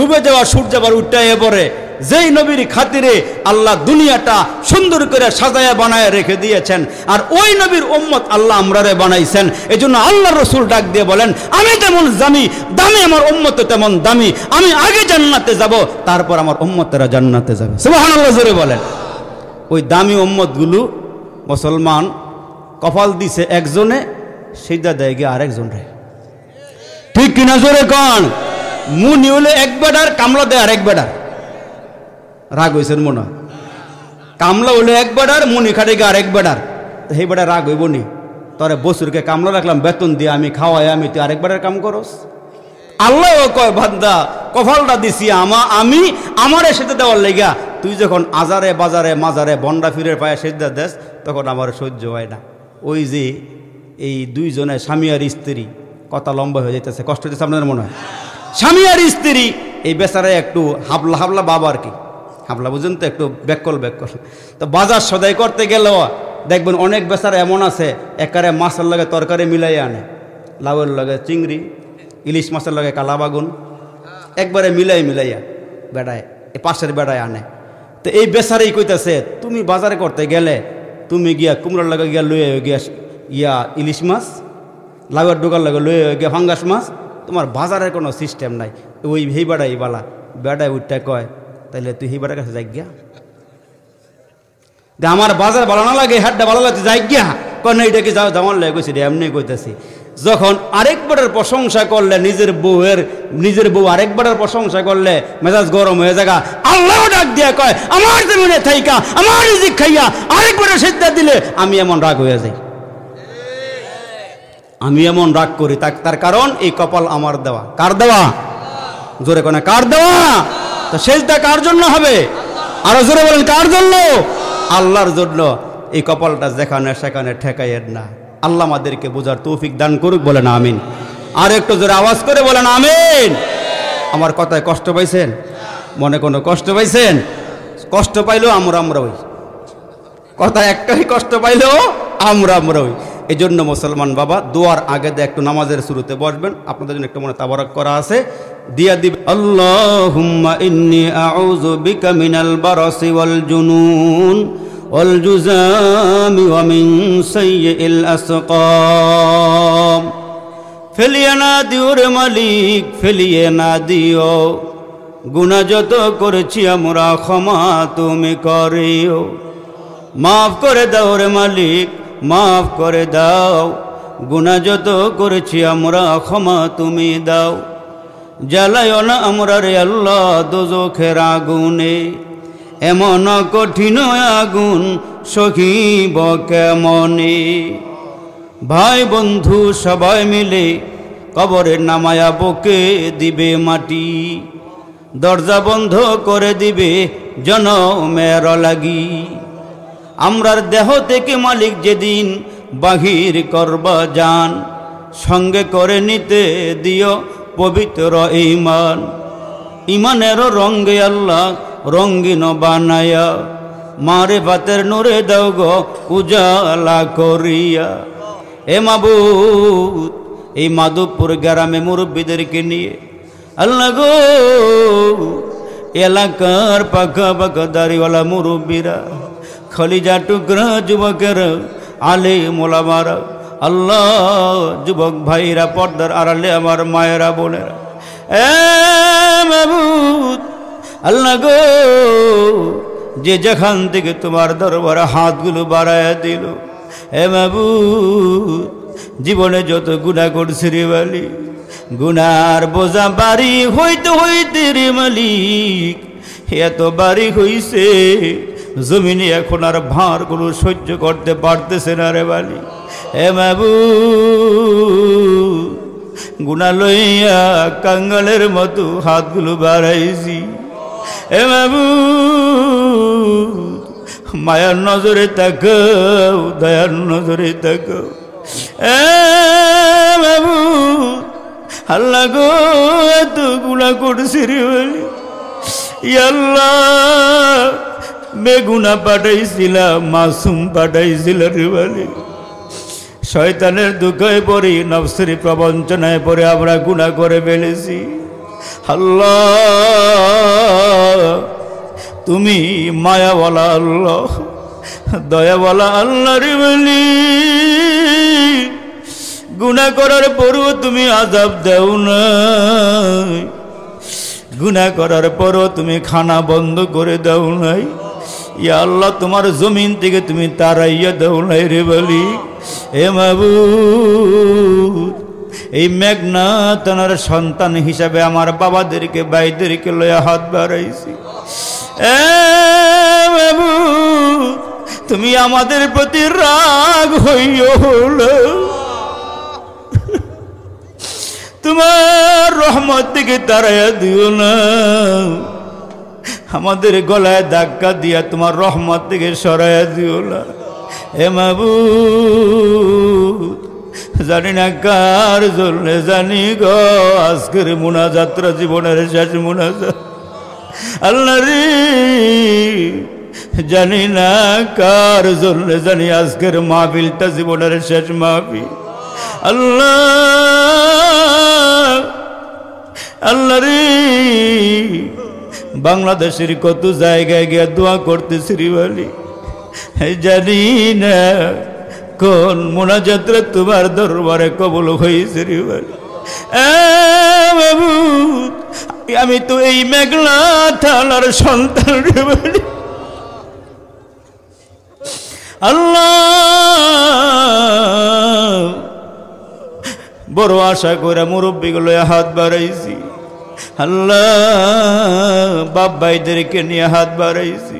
ডুবে যাওয়া সূর্য আবার উঠায়ে পড়ে, যেই নবীর খাতিরে আল্লাহ দুনিয়াটা সুন্দর করে সাজায়া বানায় রেখে দিয়েছেন, আর ওই নবীর উম্মত আল্লাহ আমরারে বানাইছেন। এজন্য আল্লাহর রাসূল ডাক দিয়ে বলেন আমি তেমন দামি দামি, আমার উম্মত তেমন দামি, আমি আগে জান্নাতে যাব তারপর আমার উম্মতরা জান্নাতে যাবে। সুবহানাল্লাহ জোরে বলেন। ওই দামি উম্মতগুলো মুসলমান কপাল দিছে একজনে, সিজদা দেয় গিয়ে আরেকজনরে, ঠিক কিনা জোরে কোন। মুনি হলে এক বেডার, কামলা দেয় আরেক বেডার, রাগ হয়েছেন মনে হয়। কামলা হলো এক বেডার, মুনি খাটে গিয়ে আরেক বেডার, তো সেই বেটার রাগ হইব নি। তোরে বসুরকে কামলা রাখলাম বেতন দিয়ে, আমি খাওয়াই, আমি তুই আরেক বেটার কাম করস। আল্লাহ কয় বান্দা কপালটা দিছি আমি আমারে সেটা দেওয়ার লেগা, তুই যখন আজারে বাজারে মাজারে বন্ডা ফিরে পায়ে সেজদা দেস তখন আমার সহ্য হয় না। ওই যে এই দুইজনে স্বামী আর স্ত্রী, কথা লম্বা হয়ে যেতেছে, কষ্ট হইতেছে আপনার মনে হয়। স্বামী আর স্ত্রী এই বেচারে একটু হাবলা হাবলা বাবা আর কি, হাবলা বুঝুন তো, একটু ব্যাককল ব্যাককল। তো বাজার সদাই করতে গেলেও দেখবেন অনেক বেচারা এমন আছে একারে মাছের লগে তরকারি মিলাই আনে, লাউয়ের লগে চিংড়ি, ইলিশ মাছের লগে কালা বাগুন, একবারে মিলাই মিলাইয়া বেড়ায় এ পাশের বেড়ায় আনে। তো এই বেচারাই কইতেছে তুমি বাজারে করতে গেলে তুমি গিয়া কুমড়ার লগে গিয়া লয়ে গিয়া ইয়া ইলিশ মাছ, লাউয়ের ডোকার লগে লয়ে গিয়া ফাঙ্গাস মাছ, তোমার বাজারের কোনো সিস্টেম নাই। ওই হে বেড়াই বালা বেড়ায় উঠটা কয় তাহলে তুই হিবারের কাছে যাই গিয়া, আমার বাজার ভালো না লাগে, হাটটা ভালো লাগে, যাই গিয়া কেন এটাকে যাও যেমন লাগে কইছি রে এমনি কইতেছি। যখন আরেক বেটার প্রশংসা করলে নিজের বউয়ের, নিজের বউ আরেক বেটার প্রশংসা করলে মেজাজ গরম হয়ে যায়। আল্লাহ ডাক দিয়া কয় আমার জমিনে থাইকা আমার রিজিক খাইয়া আরেক বেটার সিজদা দিলে আমি এমন রাগ হয়ে যাই, আমি এমন রাগ করি তার কারণ এই কপাল আমার দেওয়া। কার দেওয়া? জোরে কোনা কার দেওয়া? তো সেজদা কার জন্য হবে? আরো জোরে বলেন কার জন্য? আল্লাহর জন্য। এই কপালটা যেখানে সেখানে ঠেকাইয়ের না। আল্লাহ আমাদেরকে বোঝার তৌফিক দান করুক, বলেন আমিন। আর একটু জোরে আওয়াজ করে বলেন আমিন। আমার কথায় কষ্ট পাইছেন? মনে কোনো কষ্ট পাইছেন? কষ্ট পাইলেও আমরা ওই কথা একটাই, কষ্ট পাইলেও আমরা ওই। এই জন্য মুসলমান বাবা দোয়ার আগে একটু নামাজের শুরুতে বসবেন, আপনাদের জন্য একটু মনে তাবারক করা আছে দিয়া দিবেন। আল্লাহুম্মা ইন্নী আউযু বিকা মিনাল বারাসি ওয়াল জুনুন ওয়াল জুযামি ওয়া মিন সাইয়িল আসকাম ফেলিয়ে না দিও রে মালিক ফেলিয়ে না দিও, গুনাহ যত করেছি আমরা ক্ষমা তুমি করিও, মাফ করে দাও রে মালিক মাফ করে দাও, গুনাহ যত করেছি আমরা ক্ষমা তুমি দাও, জ্বালায়ো না আমরা রে আল্লাহ দোজখের আগুনে, এমন কঠিন আগুন সখিব কেমনে। ভাই বন্ধু সবাই মিলে কবরে নামায়া বকে দিবে মাটি, দরজা বন্ধ করে দিবে জনমের লাগি, আমরার দেহ থেকে মালিক যেদিন বাহির করবা জান, সঙ্গে করে নিতে দিও পবিত্র ইমান, ইমানেরও রঙ্গে আল্লাহ রঙ্গিন বানায়া, মারে ভাতের নূরে দাও গো উজালা করিয়া। এ মাবুদ এই মাধবপুর গ্রামে মুরব্বীদেরকে নিয়ে আল্লাহ গো এলাকার পাকা পাকা দাড়িওয়ালা মুরব্বীরা খলিজা টুকরা যুবকেরা আলেম ওলামারা अल्लाह जुबक भाईरा पर्दार आड़ाले आमार मायेरा बोनेरा ए महबूब अल्लाह गो जे जखान थेके तुम्हार दरबारे हाथगुलो बाड़ाया दिलो ए महबूब जीवने जत गुनाह करछि रे वाली गुनार बोझा बारी हईते हईते रे मालिक एत बारी हईছে जमीने एखन आर भारगुलो सह्य करते पारतेছে ना रे वाली ए महबूब गुना लइया कांगालेर मतो हाथगुलो बाड़ाइछि ए महबूब मायार नजरे ताकाओ दयार नजरे ताकाओ ए महबूब अल्लाह गो एत गुना करछि रे वाली या अल्लाह बेगुना पाठाइছিলা मासूम पाठाइছিলা रे वाली शयतानेर दुखाय पड़े नफ्सेर प्रवंचनाय पड़े आमरा गुनाह करे फेलेছি अल्लाह तुमी मायावाला अल्लाह दयावाला अल्लाह रे वाली गुनाह करार पরেও तुमी आजाब दाও ना गुनाह करार पরেও तुमी खाना बंद करे दाও ना या अल्लाह तुम्हार जमीन थेके तुमी ताराइया दाও ना रे वाली ए महबूब এই মেঘনা তানার সন্তান হিসাবে আমার বাবাদেরকে ভাইদেরকে লয়া হাত বাড়াইছি এ বাবু তুমি আমাদের প্রতি রাগ হইও না তোমার রহমত থেকে তারায়া দিও না আমাদের গলায় ধাক্কা দিয়া তোমার রহমত থেকে সরায়া দিও না এ বাবু जानी ना कार जोले जानी गो आजकेर मुनाजात जीवनेर शेष मुनाजात अल्लाह रे जानी ना कार जोले जानी आजकेर महफिलटा जीवनेर शेष महफिल अल्लाह अल्लाह रे बांग्लादेशेर कत जायगाय गिया दुआ करतेछि रे वाली जानी ना कौन मुनाजात्रा तुम्हार दरबारे कबूल हईছে রে বালি এ বাবু আমি তো এই মেঘলা থানার সন্তান রে বালি আল্লাহ বড় আশা করে মুরব্বি গুলো হাত বাড়াইছি আল্লাহ বাপ ভাইদেরকে নিয়ে হাত বাড়াইছি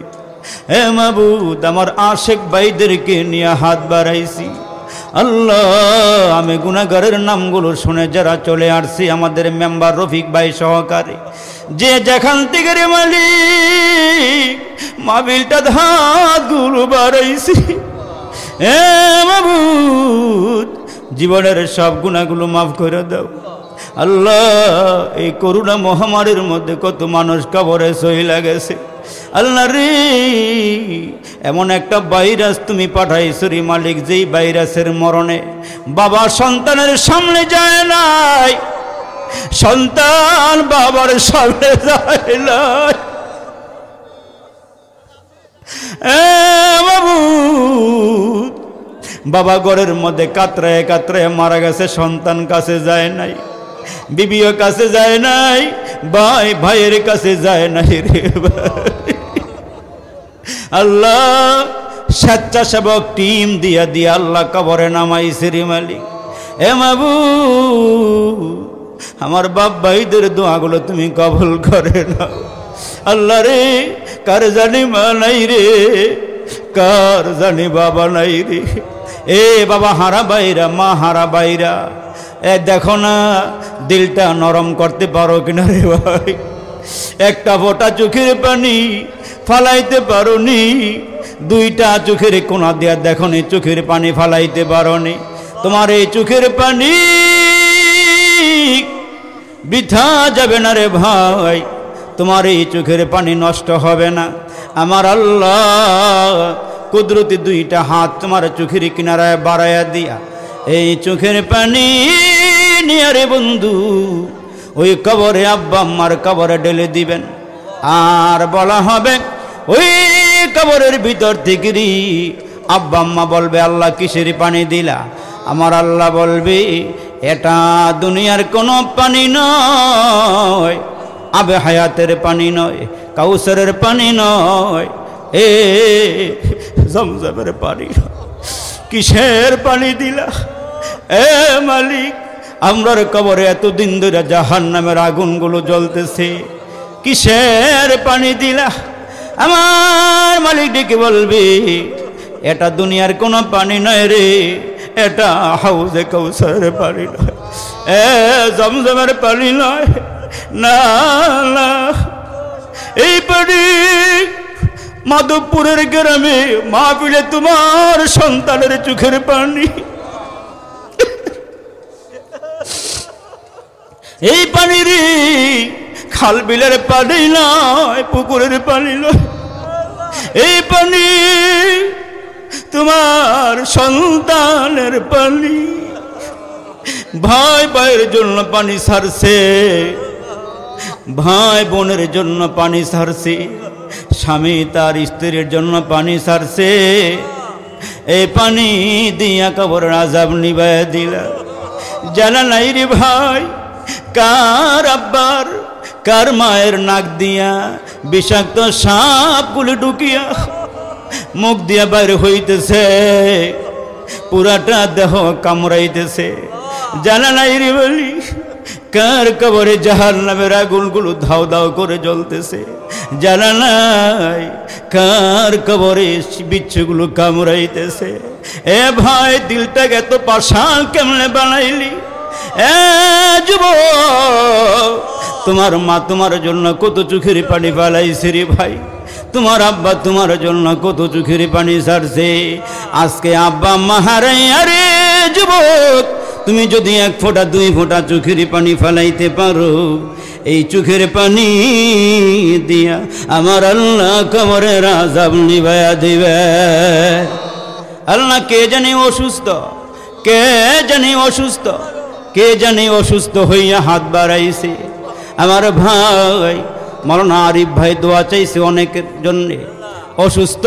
ए महबूब आमार आशेक भाईदेरके निये हाथ बाड़ाइछि अल्लाह आमी गुनाहगारेर नामगुलो शुने जारा चले आसछे आमादेर मेम्बर रफिक भाई सहकारी जे जेखान थेके रे मालिक माबिलटा हाथगुलो बाड़ाइछि ए महबूब जीवनेर सब गुनाहगुलो माफ करे दाओ अल्लाह ए करुणा महामारीर मध्य कत मानुष कबरे सइला गेछे अल्लाह रे एमन एकटा भाईरास तुमी पाठाइছো रे मालिक जेई भाईरासेर मरणे बाबा सन्तानेर सामने जाय नाई सन्तान बाबार सामने जाय नाई ए बाबू बाबा घरेर मध्य कातराय कातराय मारा गेछे सन्तान काछे जाय नाई बीबीओ काछे जाय नाई भाई भाईर काछे जाय नाई रे अल्लाह स्वेच्छासेवक टीम दिया दिया अल्लाह कबरे नामाइছে রে মালিক ए महबूब हमार बाप भाईदेर दुआगुलो तुमी कबूल करे ना अल्लाह रे कार जानी मा नाई रे कार जानी बाबा नाई रे ए बाबा हारा भाईरा मा हारा भाईरा ए देखो ना दिलटा नरम करते पारो किना रे भाई एकटा फोटा चोखेर पानी फालाइते पारोनी दुईटा चोखेर कोना दिया देखोनी चोखेर पानी फालाइते पारोनी तुम्हारे चोखेर पानी बिथा जाबे ना रे भाई तुम्हारे चोखेर पानी नष्ट होबे ना आमार अल्लाह कुदरती दुईटा हाथ तुम्हारे चोखेर किनाराय बाड़ाया दिया ए चोखेर पानी निया रे बंधु ओई कबरे अब्बा आम्मार कबरे डेले दिबेन आर बला हबे ओई कबरेर भितर थेके अब्बा आम्मा बोलबे आल्लाह किसेर पानी दिला আমার আল্লাহ বলবি এটা দুনিয়ার কোনো পানি নয়, আবে হায়াতের পানি নয়, কাউসারের পানি নয়, এ জমজমের পানি নয়, কিসের পানি দিলা এ মালিক? আমরার কবরে এতদিন ধরে জাহান্নামের আগুনগুলো জ্বলতেছে, কিসের পানি দিলা? আমার মালিক ডেকে বলবি এটা দুনিয়ার কোনো পানি নয় রে, এটা হাউজে কাউসারের পানি নয়, এ জমজমের পানি নয়, না না, এই পানি মাধবপুরের গ্রামে মাহফিলে তোমার সন্তানের চোখের পানি, এই পানির খাল বিলের পানি নয়, পুকুরের পানি নয়, এই পানি তোমার সন্তানের পানি। ভাই ভাইয়ের জন্য পানি ছাড়ছে, ভাই বোনের জন্য পানি ছাড়ছে, স্বামী তার স্ত্রীর জন্য পানি ছাড়ছে, এই পানি দিয়া কবরের আযাব নিবাইয়া দিলা। জানা নাই রে ভাই কার আব্বার কার মায়ের নাক দিয়া বিষাক্ত সাপগুলি ঢুকিয়া মুখ দিয়া বাইরে হইতেছে, পুরাটা দেহ কামড়াইতেছে। জানা নাই রে বলি কার কবরে জাহান্নামের আগুনগুলো ধাও ধাও করে জ্বলতেছে, জানা নাই কার কবরে বিচ্ছুগুলো কামড়াইতেছে। এ ভাই দিলটাকে এত পাষাণ কেমনে বানাইলি? এ যুবক তোমার মা তোমার জন্য কত চোখের পানি ফেলাইছে রে ভাই, তোমার আব্বা তোমার জন্য কত চোখের পানি ছাড়ছে, আজকে আব্বা মাহারাইয়া রে যুবক, তুমি যদি এক ফোঁটা দুই ফোঁটা চোখের পানি ফেলাইতে পারো, এই চোখের পানি দিয়া আমার আল্লাহ কবরের আযাব নিবাইয়া দিবে। আল্লাহ কে জানি অসুস্থ, কে জানি অসুস্থ, কে জানি অসুস্থ হইয়া হাত বাড়াইছে। আমার ভাই মওলানা আরিফ ভাই দোয়া চাইছে অনেকের জন্য অসুস্থ,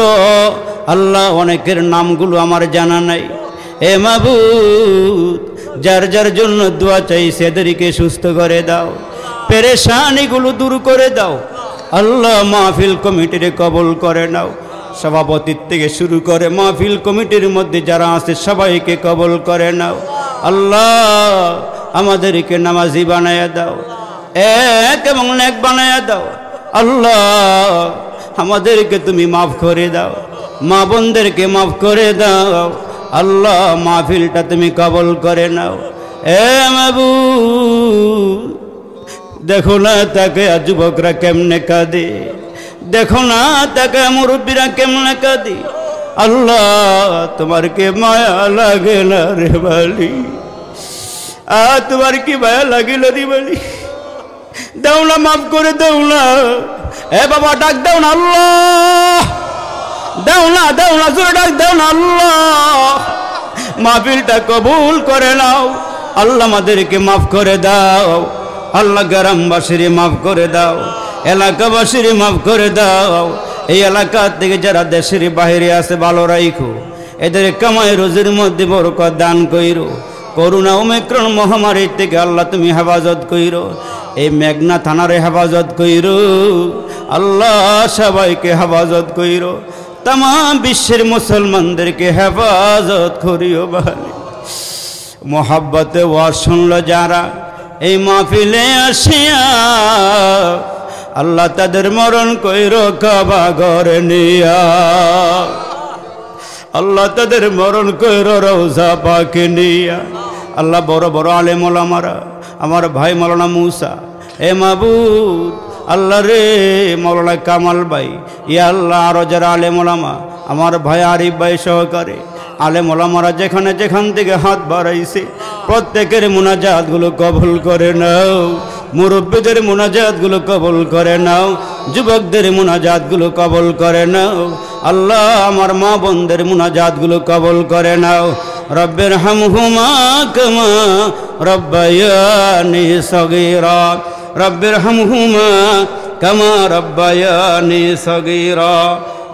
আল্লাহ অনেকের নামগুলো আমার জানা নাই, এ মাবুদ যার যার জন্য দোয়া চাইছে এদেরকে সুস্থ করে দাও, পেরেশানিগুলো দূর করে দাও, আল্লাহ মাহফিল কমিটির কবুল করে নাও, সভাপতির থেকে শুরু করে মাহফিল কমিটির মধ্যে যারা আছে সবাইকে কবুল করে নাও, আল্লাহ আমাদেরকে নামাজি বানায়া দাও, এক এবং নেক বানায়া দাও, আল্লাহ আমাদেরকে তুমি মাফ করে দাও, মা বোনদেরকে মাফ করে দাও, আল্লাহ মাহফিলটা তুমি কবুল করে নাও। এ মাবুদ দেখো না তাকে যুবকরা কেমনে কাঁদে, দেখো না তাকে মুরব্বীরা কেমনে কাঁদে, আল্লাহ তোমার কে মায়া লাগে না রে বালি, আর তোমার কি মায়া লাগিল রে বালি? দাও না মাফ করে দাও না, এ বাবা ডাক দাও না আল্লাহ, দাও না দাও না জোরে ডাক দাও না আল্লাহ, মাহফিলটা কবুল করে নাও, আল্লাহ আমাদেরকে মাফ করে দাও, আল্লাহ গ্রামবাসীরে মাফ করে দাও, এলাকাবাসীরে মাফ করে দাও, এই এলাকা থেকে যারা দেশের বাইরে আছে ভালো রাখো, এদের কামাই রোজির মধ্যে বরকত দান কইরো, করোনা ওমিক্রন মহামারীর থেকে আল্লাহ তুমি হেফাজত কইরো, এই মেঘনা থানারে হেফাজত কইরো, আল্লাহ সবাইকে হেফাজত কইরো, তাম বিশ্বের মুসলমানদেরকে হেফাজত করিও ভাই। মোহাব্বতে ওয়াজ শুনল যারা এই মাহফিলে আসিয়া, আল্লাহ তাদের মরণ কইরো কাবা ঘরে নিয়া, আল্লাহ তাদের মরণ কইরো রওজা পাকে নিয়া। আল্লাহ বড় বড় আলেম ওলামারা, আমার ভাই মাওলানা মুসা, এ মাবুদ আল্লাহ রে মাওলানা কামাল ভাই, ইয়া আল্লাহ আরো যারা আলেম ওলামা, আমার ভাই আরিফ ভাই সহকারে আলেম ওলামারা যেখানে যেখান থেকে হাত বাড়াইছে প্রত্যেকের মুনাজাতগুলো কবুল করে নাও, মুরব্বীদের মুনাজাতগুলো কবুল করে নাও, যুবকদের মুনাজাতগুলো কবুল করে নাও, আল্লাহ আমার মা বোনদের মুনাজাতগুলো কবুল করে নাও। রব্বির হামহুমা কামা রব্বায়ানি সগীরা, রব্বির হামহুমা কামা রব্বায়ানি সগীরা।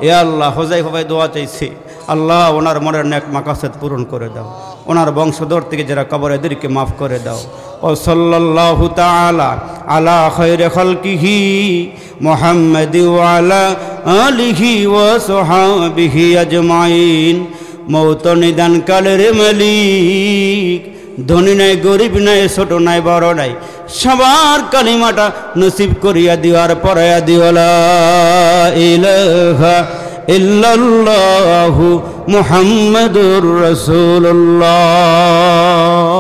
ইয়া আল্লাহ হোজাইফা ভাই দোয়া চাইছে, আল্লাহ ওনার মনের নেক মাকাসেদ পূরণ করে দাও। ওনার বংশধর থেকে যারা কবর এদেরকে মাফ করে দাও। ও সাল্লাল্লাহু তাআলা আলা খায়রে খালকিহি মুহাম্মাদি ওয়া আলা আলিহি ওয়া সাহাবিহি আজমাইন। মওত নিদান কালের মালিক, ধনী নাই গরিব নাই ছোট নাই বড় নাই, সবার কালিমাটা নসিব করিয়া দিওয়ার পরায়া দিওয়ালা ইলাহা ইল্লাল্লাহু মুহাম্মাদুর রাসূলুল্লাহ।